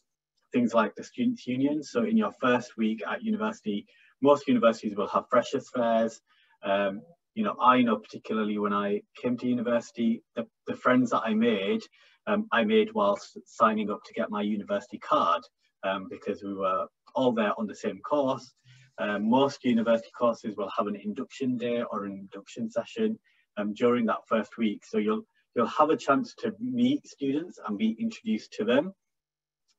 things like the Students' Union. So in your first week at university, most universities will have freshers' fairs. Um, you know, I know particularly when I came to university, the, the friends that I made, um, I made whilst signing up to get my university card um, because we were all there on the same course. Um, most university courses will have an induction day or an induction session um, during that first week. So you'll You'll have a chance to meet students and be introduced to them.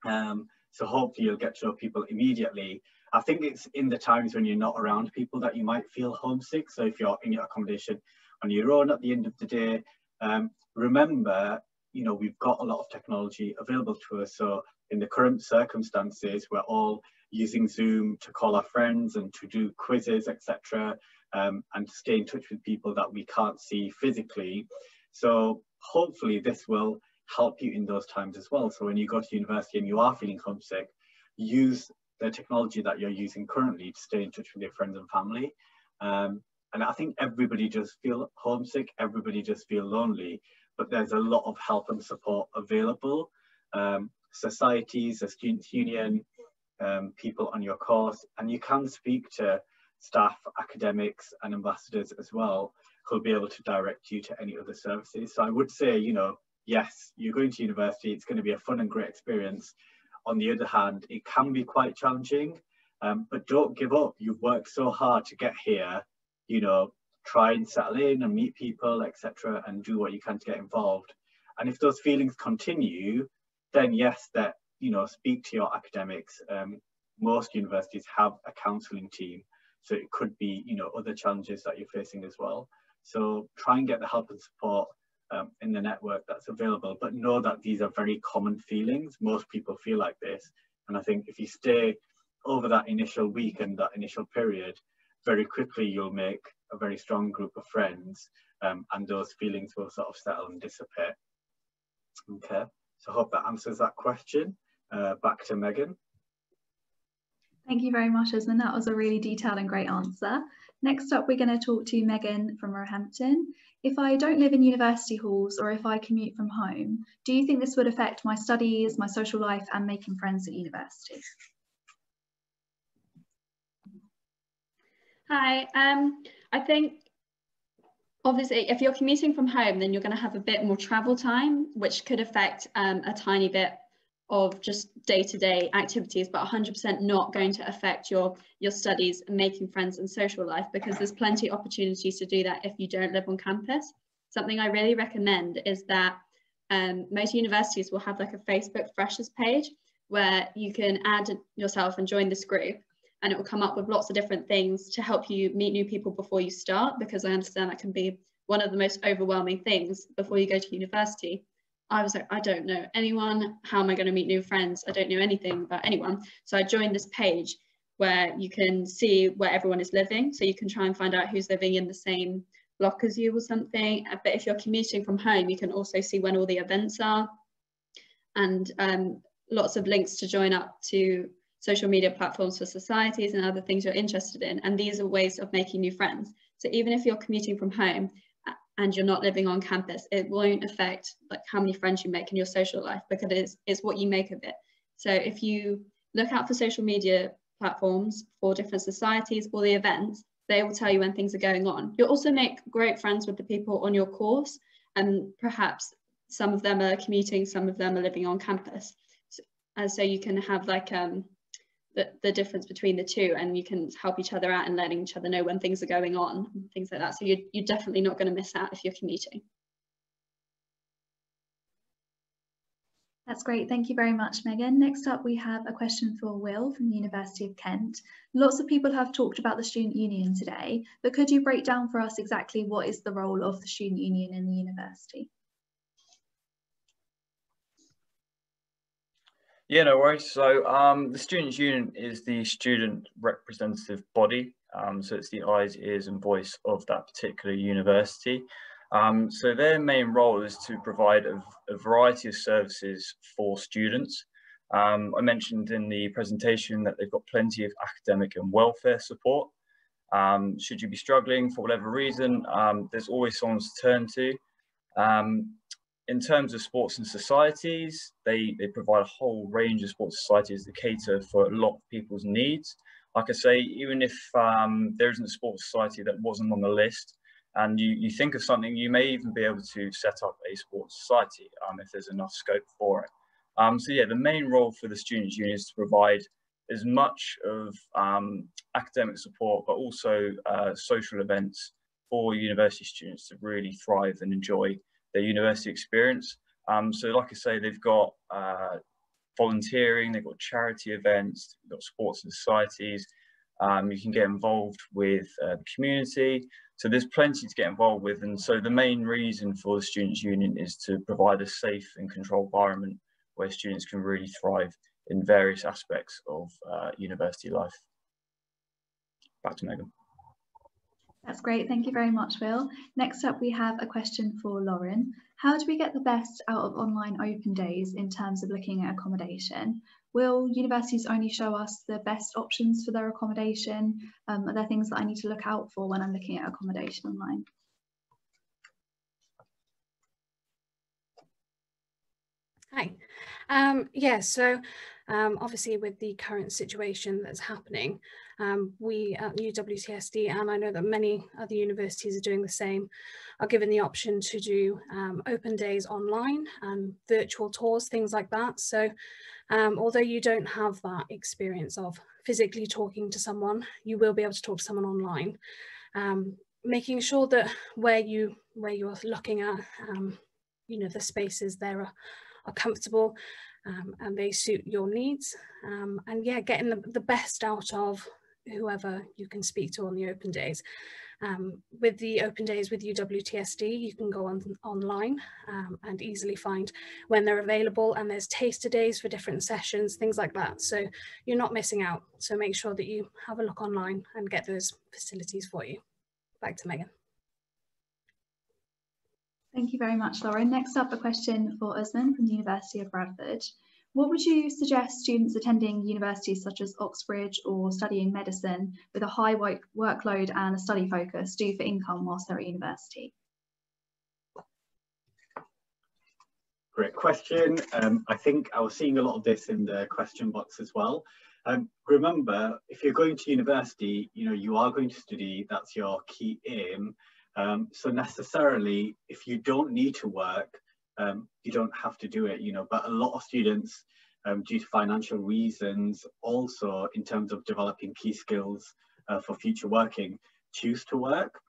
Um, so hopefully you'll get to know people immediately. I think it's in the times when you're not around people that you might feel homesick. So if you're in your accommodation on your own at the end of the day, um, remember, you know, we've got a lot of technology available to us. So in the current circumstances, we're all using Zoom to call our friends and to do quizzes, et cetera, um, and to stay in touch with people that we can't see physically. So hopefully this will help you in those times as well. So when you go to university and you are feeling homesick, use the technology that you're using currently to stay in touch with your friends and family. Um, and I think everybody does feel homesick, everybody does feel lonely, but there's a lot of help and support available. Um, societies, the Students' Union, um, people on your course, and you can speak to staff, academics and ambassadors as well, who'll be able to direct you to any other services. So I would say, you know, yes, you're going to university, it's going to be a fun and great experience. On the other hand, it can be quite challenging, um, but don't give up. You've worked so hard to get here, you know, try and settle in and meet people, et cetera, and do what you can to get involved. And if those feelings continue, then yes, that, you know, speak to your academics. Um, most universities have a counselling team, so it could be, you know, other challenges that you're facing as well. So try and get the help and support um, in the network that's available, but know that these are very common feelings. Most people feel like this. And I think if you stay over that initial week and that initial period, very quickly you'll make a very strong group of friends um, and those feelings will sort of settle and dissipate. Okay, so I hope that answers that question. Uh, back to Megan. Thank you very much, Usman. That was a really detailed and great answer. Next up, we're going to talk to Megan from Roehampton. If I don't live in university halls or if I commute from home, do you think this would affect my studies, my social life and making friends at university? Hi, um, I think obviously if you're commuting from home, then you're going to have a bit more travel time, which could affect um, a tiny bit of just day-to-day activities, but one hundred percent not going to affect your your studies and making friends and social life, because there's plenty of opportunities to do that if you don't live on campus. Something I really recommend is that um, most universities will have like a Facebook freshers page where you can add yourself and join this group, and it will come up with lots of different things to help you meet new people before you start, because I understand that can be one of the most overwhelming things before you go to university. I was like, I don't know anyone. How am I going to meet new friends? I don't know anything about anyone. So I joined this page where you can see where everyone is living. So you can try and find out who's living in the same block as you or something. But if you're commuting from home, you can also see when all the events are, and um, lots of links to join up to social media platforms for societies and other things you're interested in. And these are ways of making new friends. So even if you're commuting from home, and you're not living on campus, it won't affect like how many friends you make in your social life, because it's, it's what you make of it. So if you look out for social media platforms for different societies or the events, they will tell you when things are going on. You'll also make great friends with the people on your course, and perhaps some of them are commuting, some of them are living on campus. So, and so you can have like um, the, the difference between the two, and you can help each other out and letting each other know when things are going on and things like that. So you're, you're definitely not going to miss out if you're commuting. That's great. Thank you very much, Megan. Next up, we have a question for Will from the University of Kent. Lots of people have talked about the Student Union today, but could you break down for us exactly what is the role of the Student Union in the university? Yeah, no worries. So um, the Students' Union is the student representative body. Um, so it's the eyes, ears and voice of that particular university. Um, so their main role is to provide a, a variety of services for students. Um, I mentioned in the presentation that they've got plenty of academic and welfare support. Um, should you be struggling for whatever reason, um, there's always someone to turn to. Um, In terms of sports and societies, they, they provide a whole range of sports societies that cater for a lot of people's needs. Like I say, even if um, there isn't a sports society that wasn't on the list, and you, you think of something, you may even be able to set up a sports society um, if there's enough scope for it. Um, so yeah, the main role for the Students' Union is to provide as much of um, academic support, but also uh, social events for university students to really thrive and enjoy their university experience. Um, so like I say, they've got uh, volunteering, they've got charity events, they've got sports and societies. Um, you can get involved with uh, the community. So there's plenty to get involved with. And so the main reason for the Students' Union is to provide a safe and controlled environment where students can really thrive in various aspects of uh, university life. Back to Megan. That's great. Thank you very much, Will. Next up, we have a question for Lauren. How do we get the best out of online open days in terms of looking at accommodation? Will universities only show us the best options for their accommodation? Um, are there things that I need to look out for when I'm looking at accommodation online? Hi. Um, yeah, so um, obviously with the current situation that's happening, um, we at U W T S D, and I know that many other universities are doing the same, are given the option to do um, open days online and virtual tours, things like that. So um, although you don't have that experience of physically talking to someone, you will be able to talk to someone online, um, making sure that where you where you are looking at, um, you know, the spaces there are are comfortable um, and they suit your needs, um, and yeah, getting the, the best out of whoever you can speak to on the open days. Um, with the open days with U W T S D, you can go on online um, and easily find when they're available, and there's taster days for different sessions, things like that, so you're not missing out. So make sure that you have a look online and get those facilities for you. Back to Megan. Thank you very much, Lauren. Next up, a question for Usman from the University of Bradford. What would you suggest students attending universities such as Oxbridge or studying medicine with a high work workload and a study focus do for income whilst they're at university? Great question. Um, I think I was seeing a lot of this in the question box as well. Um, remember, if you're going to university, you know, you are going to study, that's your key aim. Um, so necessarily, if you don't need to work, um, you don't have to do it, you know, but a lot of students, um, due to financial reasons, also in terms of developing key skills uh, for future working, choose to work.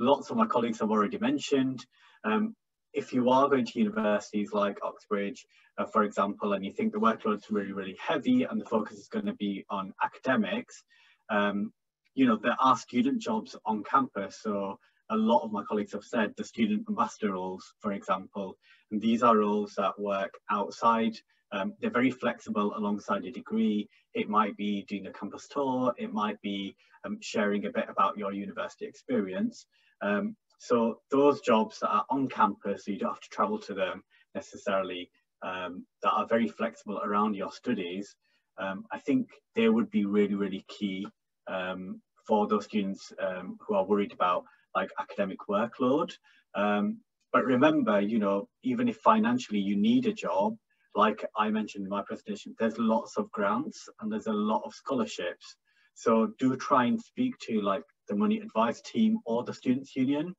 Lots of my colleagues have already mentioned, um, if you are going to universities like Oxbridge, uh, for example, and you think the workload's really, really heavy and the focus is going to be on academics, um, you know, there are student jobs on campus. So a lot of my colleagues have said the student ambassador roles, for example, and these are roles that work outside. Um, they're very flexible alongside a degree. It might be doing a campus tour. It might be um, sharing a bit about your university experience. Um, So those jobs that are on campus, so you don't have to travel to them necessarily, um, that are very flexible around your studies, um, I think they would be really, really key um, for those students um, who are worried about like academic workload. Um, but remember, you know, even if financially you need a job, like I mentioned in my presentation, there's lots of grants and there's a lot of scholarships. So do try and speak to like the money advice team or the students union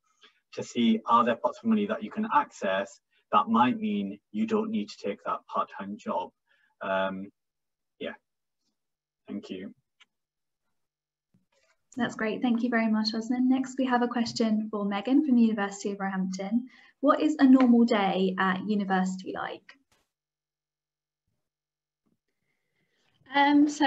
to see, are there pots of money that you can access that might mean you don't need to take that part-time job? Um, yeah, thank you. That's great, thank you very much, Usman. Next, we have a question for Megan from the University of Roehampton. What is a normal day at university like? Um, so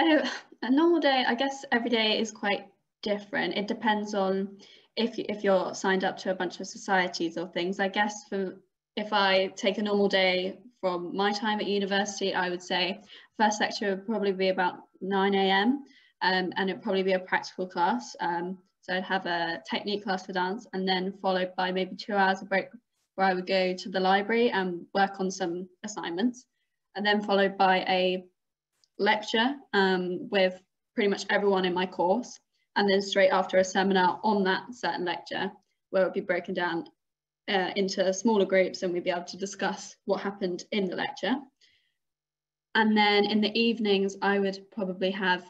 a normal day, I guess every day is quite different. It depends on if, if you're signed up to a bunch of societies or things. I guess for if I take a normal day from my time at university, I would say first lecture would probably be about nine A M um, and it'd probably be a practical class. Um, so I'd have a technique class for dance and then followed by maybe two hours of break where I would go to the library and work on some assignments, and then followed by a lecture um, with pretty much everyone in my course. And then straight after a seminar on that certain lecture, where it would be broken down uh, into smaller groups and we'd be able to discuss what happened in the lecture. And then in the evenings, I would probably have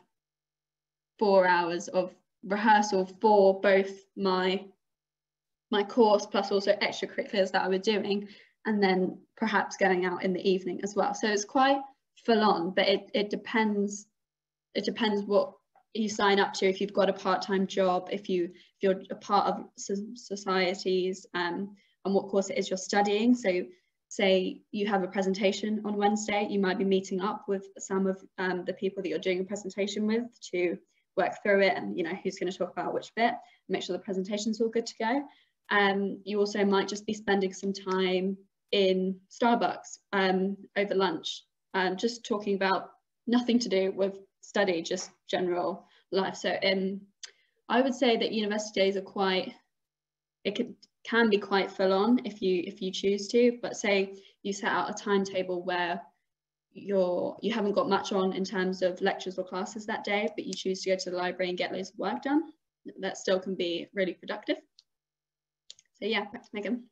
four hours of rehearsal for both my, my course, plus also extracurriculars that I was doing, and then perhaps going out in the evening as well. So it's quite full on, but it, it depends, it depends what you sign up to, if you've got a part-time job, if you if you're a part of societies, um, and what course it is you're studying. So say you have a presentation on Wednesday, you might be meeting up with some of um, the people that you're doing a presentation with to work through it and, you know, who's going to talk about which bit, make sure the presentation's all good to go. Um, you also might just be spending some time in Starbucks um, over lunch, um, just talking about nothing to do with study, just general life. So um, I would say that university days are quite, it could, can be quite full on if you if you choose to, but say you set out a timetable where you're, you haven't got much on in terms of lectures or classes that day, but you choose to go to the library and get loads of work done, that still can be really productive. So yeah, back to Megan.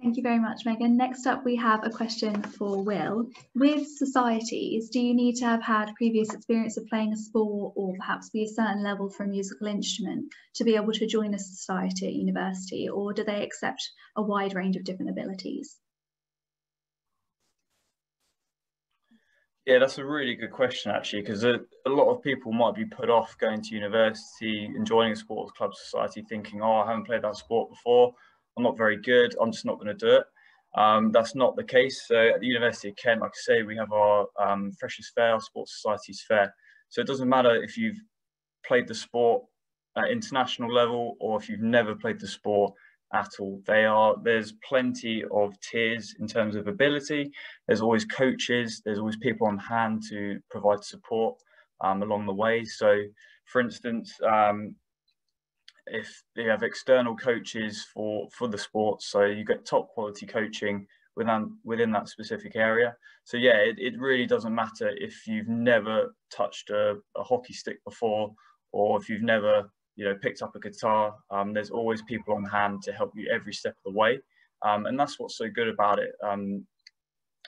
Thank you very much, Megan. Next up, we have a question for Will. With societies, do you need to have had previous experience of playing a sport or perhaps be a certain level for a musical instrument to be able to join a society at university, or do they accept a wide range of different abilities? Yeah, that's a really good question, actually, because a, a lot of people might be put off going to university and joining a sports club society thinking, oh, I haven't played that sport before, I'm not very good, I'm just not going to do it. Um, that's not the case. So at the University of Kent, like I say, we have our um, Freshers' Fair, our Sports Societies' Fair. So it doesn't matter if you've played the sport at international level or if you've never played the sport at all. They are, there's plenty of tiers in terms of ability. There's always coaches, there's always people on hand to provide support um, along the way. So for instance, um, if they have external coaches for, for the sports, so you get top quality coaching within, within that specific area. So yeah, it, it really doesn't matter if you've never touched a, a hockey stick before, or if you've never, you know, picked up a guitar. Um, there's always people on hand to help you every step of the way. Um, and that's what's so good about it. Um,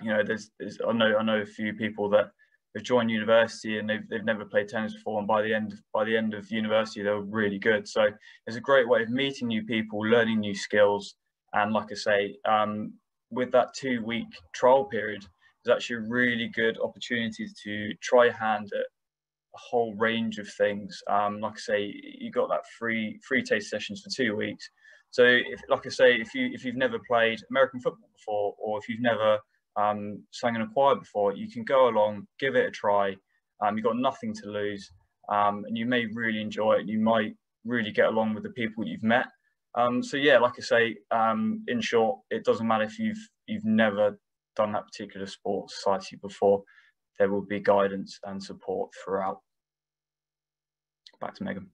you know, there's, there's I know I know a few people that have joined university and they've, they've never played tennis before, and by the end by the end of university they were really good. So it's a great way of meeting new people, learning new skills, and like I say, um, with that two week trial period, there's actually a really good opportunity to try hand at a whole range of things. Um, like I say, you got that free free taste sessions for two weeks. So, if, like I say, if you if you've never played American football before, or if you've never um, sang in a choir before, you can go along, give it a try. Um, you've got nothing to lose, um, and you may really enjoy it. You might really get along with the people you've met. Um, so, yeah, like I say, um, in short, it doesn't matter if you've you've never done that particular sport society before. There will be guidance and support throughout. Back to Megan.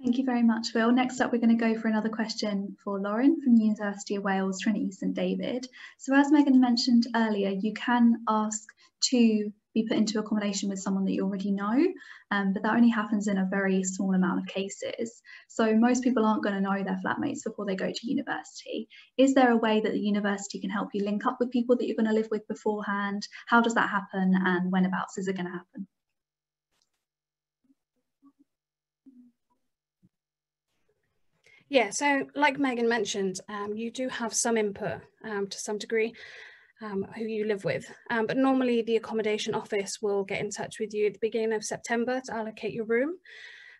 Thank you very much, Will. Next up, we're going to go for another question for Lauren from the University of Wales Trinity St David. So as Megan mentioned earlier, you can ask to be put into accommodation with someone that you already know, um, but that only happens in a very small amount of cases. So most people aren't going to know their flatmates before they go to university. Is there a way that the university can help you link up with people that you're going to live with beforehand? How does that happen, and whenabouts is it going to happen? Yeah, so like Megan mentioned, um, you do have some input um, to some degree um, who you live with, um, but normally the accommodation office will get in touch with you at the beginning of September to allocate your room.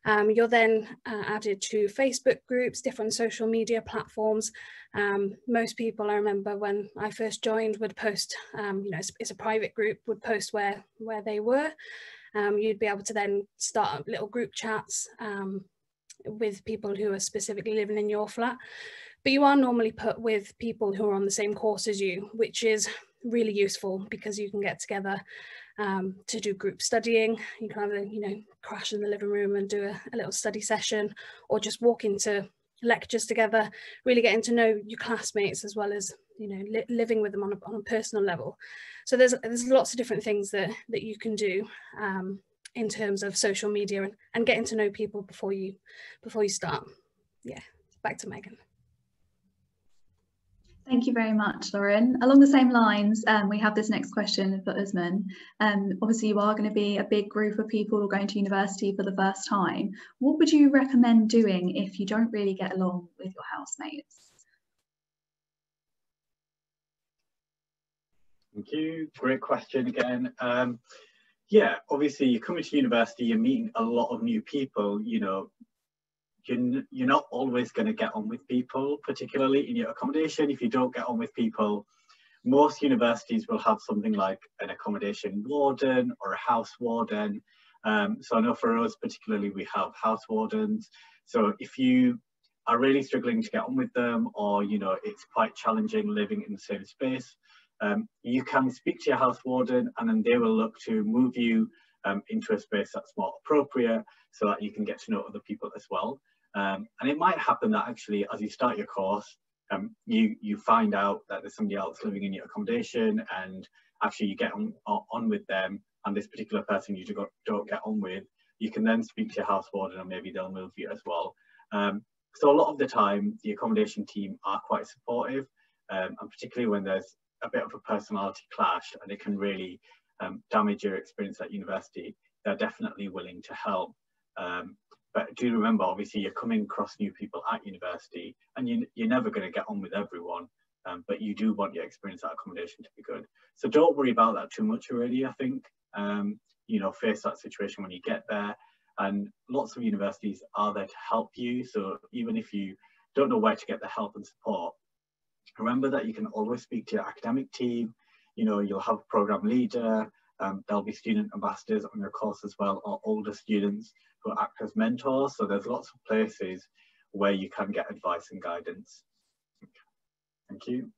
Um, you're then uh, added to Facebook groups, different social media platforms. Um, most people, I remember when I first joined, would post, um, you know, it's, it's a private group, would post where, where they were. Um, you'd be able to then start little group chats um, with people who are specifically living in your flat, but you are normally put with people who are on the same course as you, which is really useful because you can get together um, to do group studying. You can either, you know, crash in the living room and do a, a little study session, or just walk into lectures together, really getting to know your classmates as well as, you know, li living with them on a, on a personal level. So there's there's lots of different things that that you can do um, in terms of social media and, and getting to know people before you before you start. Yeah, back to Megan. Thank you very much, Lauren. Along the same lines, um, we have this next question for Usman. Um, obviously you are going to be a big group of people going to university for the first time. What would you recommend doing if you don't really get along with your housemates? Thank you, great question again. Um, Yeah, obviously you're coming to university, you're meeting a lot of new people, you know, you're, you're not always going to get on with people, particularly in your accommodation. If you don't get on with people, most universities will have something like an accommodation warden or a house warden. Um, so I know for us particularly, we have house wardens. So if you are really struggling to get on with them, or, you know, it's quite challenging living in the same space, Um, you can speak to your house warden, and then they will look to move you um, into a space that's more appropriate so that you can get to know other people as well. Um, and it might happen that actually as you start your course, um, you, you find out that there's somebody else living in your accommodation, and actually you get on, on with them, and this particular person you don't get on with, you can then speak to your house warden and maybe they'll move you as well. Um, so a lot of the time the accommodation team are quite supportive, um, and particularly when there's a bit of a personality clash and it can really um, damage your experience at university, they're definitely willing to help. Um, but do remember, obviously, you're coming across new people at university, and you, you're never going to get on with everyone, um, but you do want your experience at accommodation to be good. So don't worry about that too much already, I think. Um, you know, face that situation when you get there, and lots of universities are there to help you. So even if you don't know where to get the help and support, remember that you can always speak to your academic team. You know, you'll have a program leader, um, there'll be student ambassadors on your course as well, or older students who act as mentors. So there's lots of places where you can get advice and guidance. Thank you.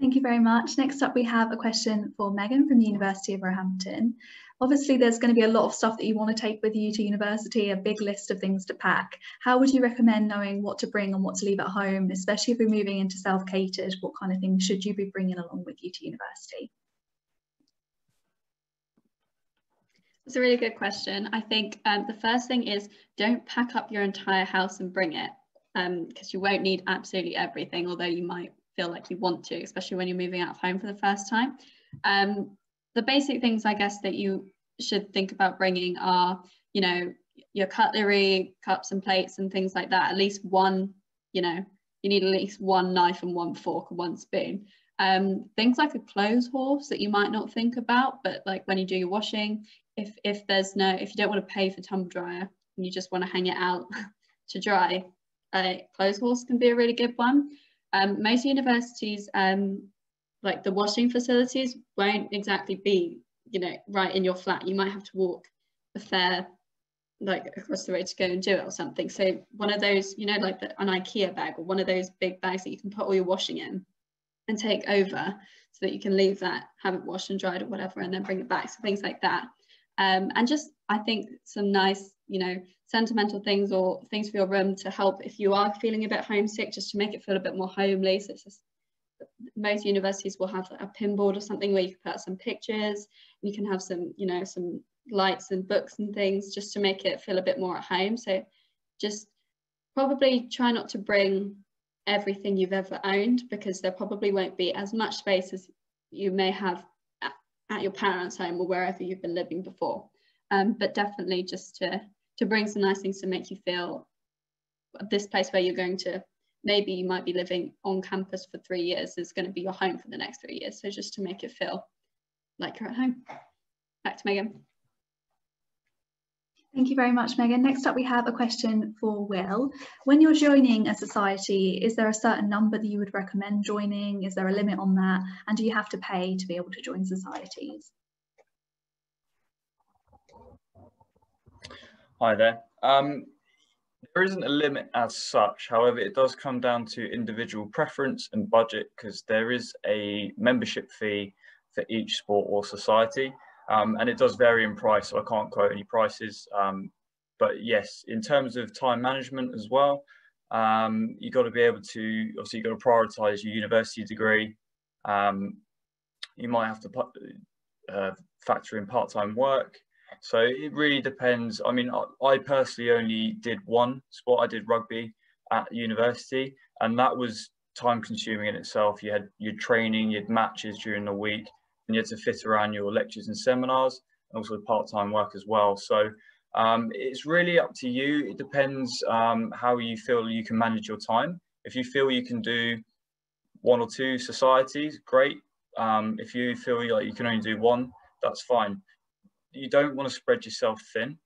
Thank you very much. Next up, we have a question for Megan from the University of Roehampton. Obviously, there's going to be a lot of stuff that you want to take with you to university, a big list of things to pack. How would you recommend knowing what to bring and what to leave at home, especially if we're moving into self-catered? What kind of things should you be bringing along with you to university? It's a really good question. I think um, the first thing is don't pack up your entire house and bring it, um, because you won't need absolutely everything, although you might feel like you want to, especially when you're moving out of home for the first time. Um, the basic things, I guess, that you should think about bringing are, you know, your cutlery, cups and plates and things like that. At least one, you know, you need at least one knife and one fork and one spoon. Um, things like a clothes horse that you might not think about, but like when you do your washing, if if there's no, if you don't want to pay for tumble dryer and you just want to hang it out to dry, a clothes horse can be a really good one. Um, most universities, um, like the washing facilities, won't exactly be, you know, right in your flat. You might have to walk a fair, like across the road to go and do it or something. So one of those, you know, like the, an IKEA bag or one of those big bags that you can put all your washing in and take over, so that you can leave that, have it washed and dried or whatever, and then bring it back. So things like that, um, and just I think some nice, you know, sentimental things or things for your room to help if you are feeling a bit homesick, just to make it feel a bit more homely. So it's just, most universities will have a pinboard or something where you can put out some pictures, and you can have some, you know, some lights and books and things just to make it feel a bit more at home. So just probably try not to bring everything you've ever owned, because there probably won't be as much space as you may have at, at your parents' home or wherever you've been living before, um, but definitely just to to bring some nice things to make you feel this place where you're going to, maybe you might be living on campus for three years is going to be your home for the next three years, so just to make it feel like you're at home. Back to Megan. Thank you very much, Megan. Next up, we have a question for Will. When you're joining a society, is there a certain number that you would recommend joining? Is there a limit on that? And do you have to pay to be able to join societies? Hi there. Um, there isn't a limit as such. However, it does come down to individual preference and budget, because there is a membership fee for each sport or society. Um, and it does vary in price, so I can't quote any prices. Um, but yes, in terms of time management as well, um, you've got to be able to, obviously you've got to prioritise your university degree. Um, you might have to uh, factor in part-time work. So it really depends. I mean, I, I personally only did one sport. I did rugby at university, and that was time consuming in itself. You had your training, you had matches during the week, and you had to fit around your lectures and seminars, and also part-time work as well. So um, it's really up to you. It depends um, how you feel you can manage your time. If you feel you can do one or two societies, great. Um, if you feel like you can only do one, that's fine. You don't want to spread yourself thin.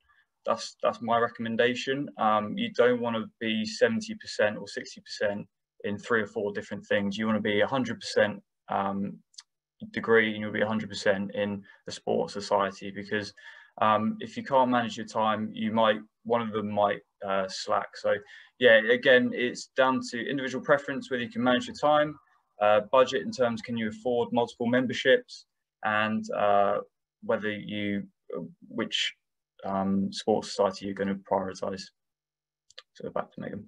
That's, that's my recommendation. Um, you don't want to be seventy percent or sixty percent in three or four different things. You want to be one hundred percent um, degree, and you'll be one hundred percent in the sport society, because um, if you can't manage your time, you might, one of them might uh, slack. So yeah, again, it's down to individual preference, whether you can manage your time, uh, budget in terms, can you afford multiple memberships, and uh, whether you, which um, sports society you're going to prioritise. So back to Megan.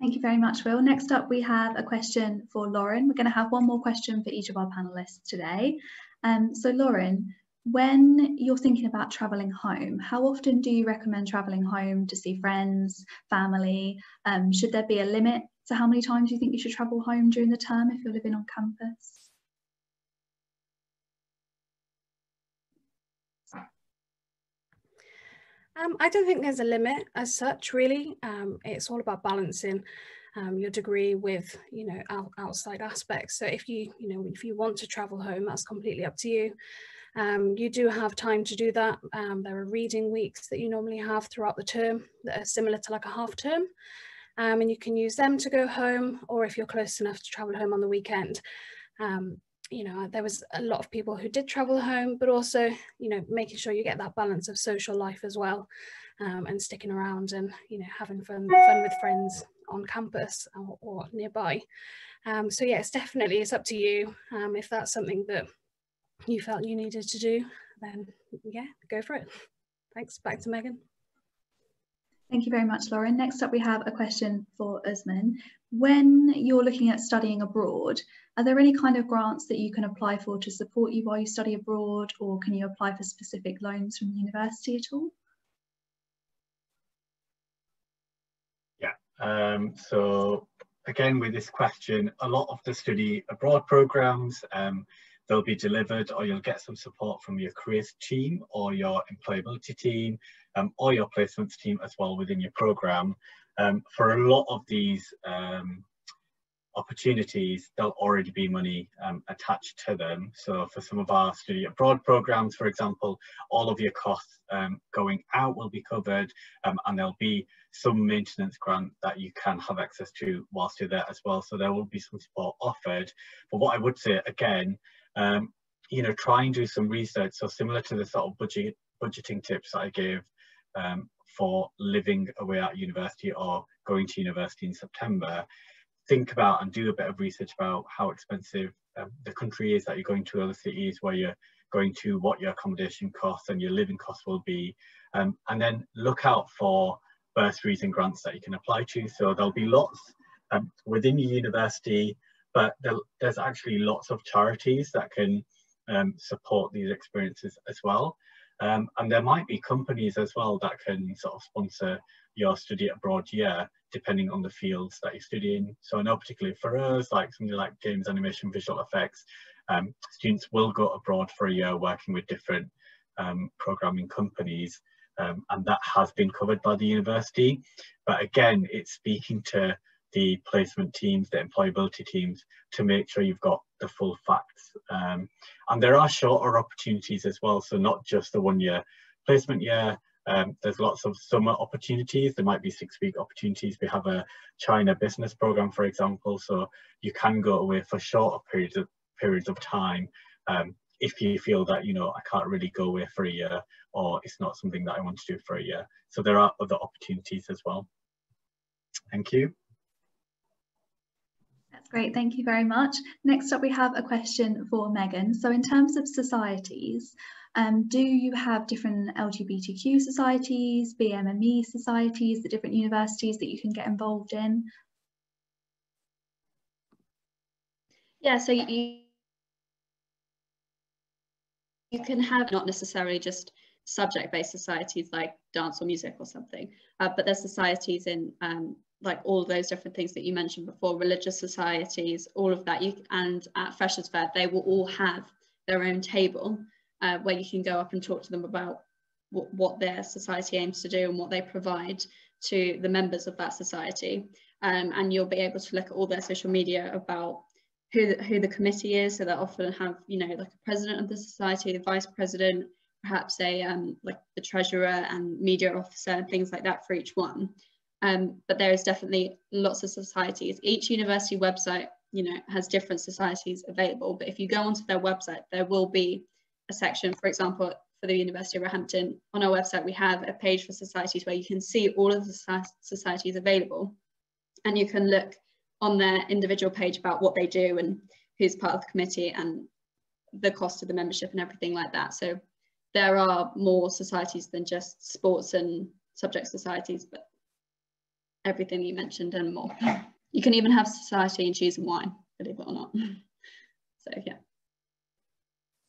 Thank you very much, Will. Next up, we have a question for Lauren. We're going to have one more question for each of our panellists today. Um, so Lauren, when you're thinking about travelling home, how often do you recommend travelling home to see friends, family? Um, should there be a limit to how many times you think you should travel home during the term if you're living on campus? Um, I don't think there's a limit as such, really. Um, it's all about balancing um, your degree with, you know, out outside aspects. So if you, you know, if you want to travel home, that's completely up to you. Um, you do have time to do that. Um, there are reading weeks that you normally have throughout the term that are similar to like a half term. Um, and you can use them to go home, or if you're close enough to travel home on the weekend. Um, you know, there was a lot of people who did travel home, but also, you know, making sure you get that balance of social life as well, um, and sticking around and, you know, having fun, fun with friends on campus or, or nearby. Um, so yeah, it's definitely, it's up to you. Um, if that's something that you felt you needed to do, then yeah, go for it. Thanks, back to Megan. Thank you very much, Lauren. Next up, we have a question for Usman. When you're looking at studying abroad, are there any kind of grants that you can apply for to support you while you study abroad, or can you apply for specific loans from the university at all? Yeah, um, so again, with this question, a lot of the study abroad programs, um, they'll be delivered, or you'll get some support from your careers team or your employability team, um, or your placements team as well within your programme. Um, for a lot of these um, opportunities, there'll already be money um, attached to them. So for some of our study abroad programmes, for example, all of your costs um, going out will be covered, um, and there'll be some maintenance grant that you can have access to whilst you're there as well. So there will be some support offered. But what I would say again, Um, you know, try and do some research. So similar to the sort of budget, budgeting tips that I gave um, for living away at university or going to university in September, think about and do a bit of research about how expensive um, the country is that you're going to, other cities where you're going to, what your accommodation costs and your living costs will be. Um, and then look out for bursaries and grants that you can apply to. So there'll be lots um, within your university, but there's actually lots of charities that can um, support these experiences as well. Um, and there might be companies as well that can sort of sponsor your study abroad year, depending on the fields that you study in. So I know particularly for us, like something like games, animation, visual effects, um, students will go abroad for a year working with different um, programming companies. Um, and that has been covered by the university. But again, it's speaking to the placement teams, the employability teams, to make sure you've got the full facts. Um, and there are shorter opportunities as well, so not just the one-year placement year. Um, there's lots of summer opportunities. There might be six-week opportunities. We have a China business program, for example, so you can go away for shorter periods of periods of time um, if you feel that, you know, I can't really go away for a year, or it's not something that I want to do for a year. So there are other opportunities as well. Thank you. Great, thank you very much. Next up, we have a question for Megan. So in terms of societies, um, do you have different L G B T Q societies, B M M E societies, the different universities that you can get involved in? Yeah, so you, you can have not necessarily just subject-based societies like dance or music or something, uh, but there's societies in um, like all those different things that you mentioned before, religious societies, all of that. You and at Freshers Fair, they will all have their own table uh, where you can go up and talk to them about what, what their society aims to do and what they provide to the members of that society. Um, and you'll be able to look at all their social media about who the, who the committee is. So they often have, you know, like a president of the society, the vice president, perhaps a um, like the treasurer and media officer and things like that for each one. Um, but there is definitely lots of societies. Each university website, you know, has different societies available. But if you go onto their website, there will be a section, for example, for the University of Roehampton. On our website, we have a page for societies where you can see all of the societies available. And you can look on their individual page about what they do and who's part of the committee and the cost of the membership and everything like that. So there are more societies than just sports and subject societies, but everything you mentioned and more. You can even have society in cheese and wine, believe it or not. So yeah.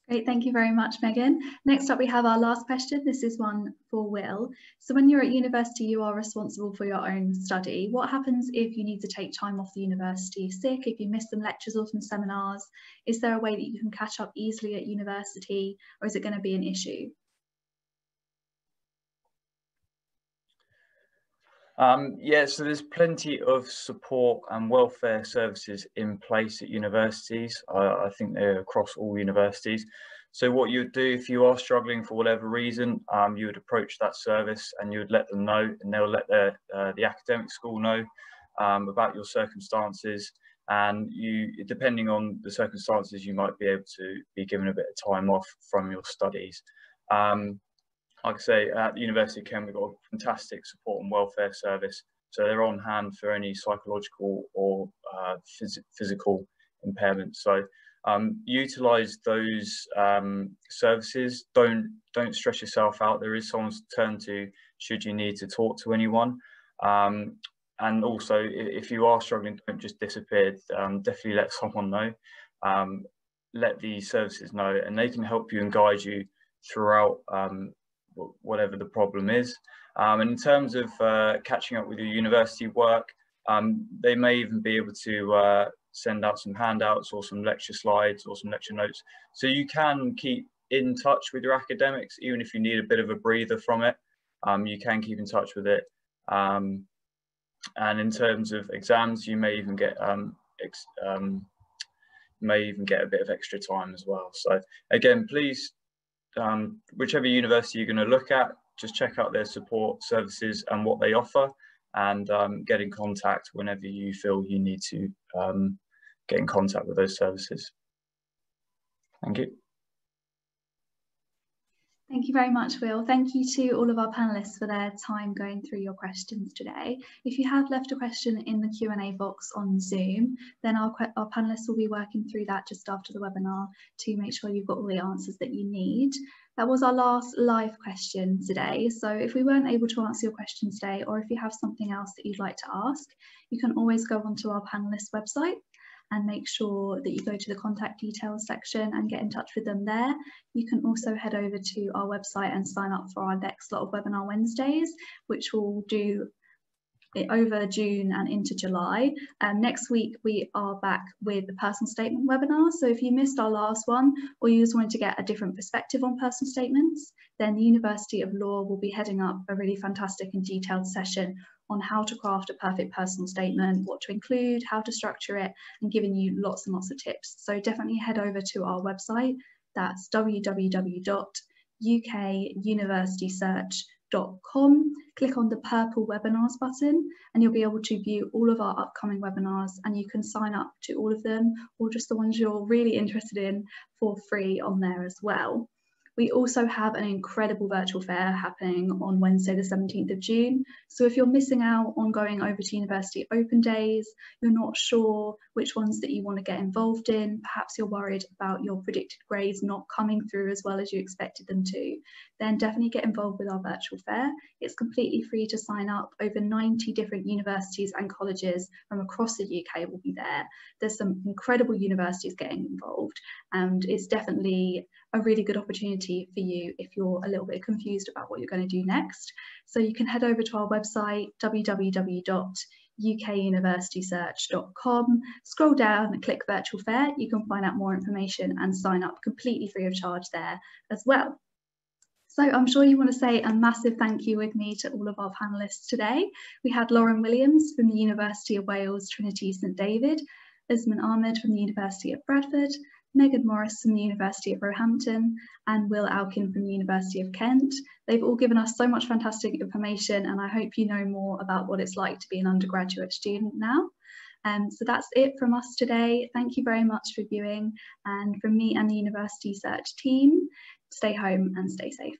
Great, thank you very much, Megan. Next up, we have our last question. This is one for Will. So when you're at university, you are responsible for your own study. What happens if you need to take time off the university sick, if you miss some lectures or some seminars? Is there a way that you can catch up easily at university, or is it going to be an issue? Um, yeah, so there's plenty of support and welfare services in place at universities. I, I think they're across all universities. So what you'd do if you are struggling for whatever reason, um, you would approach that service and you would let them know, and they'll let their, uh, the academic school know um, about your circumstances. And you, depending on the circumstances, you might be able to be given a bit of time off from your studies. Um, like I say, at the University of Kent, we've got a fantastic support and welfare service. So they're on hand for any psychological or uh, phys physical impairments. So um, utilise those um, services. Don't, don't stress yourself out. There is someone to turn to should you need to talk to anyone. Um, And also, if you are struggling, don't just disappear. Um, definitely let someone know. Um, let the services know, and they can help you and guide you throughout um, whatever the problem is. Um, and in terms of uh, catching up with your university work, um, they may even be able to uh, send out some handouts or some lecture slides or some lecture notes. So you can keep in touch with your academics, even if you need a bit of a breather from it. Um, you can keep in touch with it. Um, And in terms of exams, you may even get um, ex um, may even get a bit of extra time as well. So again, please, um, whichever university you're going to look at, just check out their support services and what they offer, and um, get in contact whenever you feel you need to um, get in contact with those services. Thank you. Thank you very much, Will. Thank you to all of our panellists for their time going through your questions today. If you have left a question in the Q and A box on Zoom, then our, our panellists will be working through that just after the webinar to make sure you've got all the answers that you need. That was our last live question today, so if we weren't able to answer your question today, or if you have something else that you'd like to ask, you can always go onto our panellists' website and make sure that you go to the contact details section and get in touch with them there. You can also head over to our website and sign up for our next lot of Webinar Wednesdays, which will do it over June and into July. Um, next week, we are back with the personal statement webinar. So if you missed our last one, or you just wanted to get a different perspective on personal statements, then the University of Law will be heading up a really fantastic and detailed session on how to craft a perfect personal statement, what to include, how to structure it, and giving you lots and lots of tips. So definitely head over to our website. That's w w w dot u k university search dot com. Click on the purple webinars button and you'll be able to view all of our upcoming webinars, and you can sign up to all of them, or just the ones you're really interested in, for free on there as well. We also have an incredible virtual fair happening on Wednesday the seventeenth of June. So if you're missing out on going over to university open days, you're not sure which ones that you want to get involved in, perhaps you're worried about your predicted grades not coming through as well as you expected them to, then definitely get involved with our virtual fair. It's completely free to sign up. Over ninety different universities and colleges from across the U K will be there. There's some incredible universities getting involved, and it's definitely a really good opportunity for you if you're a little bit confused about what you're going to do next. So you can head over to our website, w w w dot u k university search dot com, scroll down and click virtual fair. You can find out more information and sign up completely free of charge there as well. So I'm sure you want to say a massive thank you with me to all of our panellists today. We had Lauren Williams from the University of Wales Trinity St David, Usman Ahmed from the University of Bradford, Megan Morris from the University of Roehampton, and Will Alkin from the University of Kent. They've all given us so much fantastic information, and I hope you know more about what it's like to be an undergraduate student now. Um, so that's it from us today. Thank you very much for viewing, and from me and the University Search team, stay home and stay safe.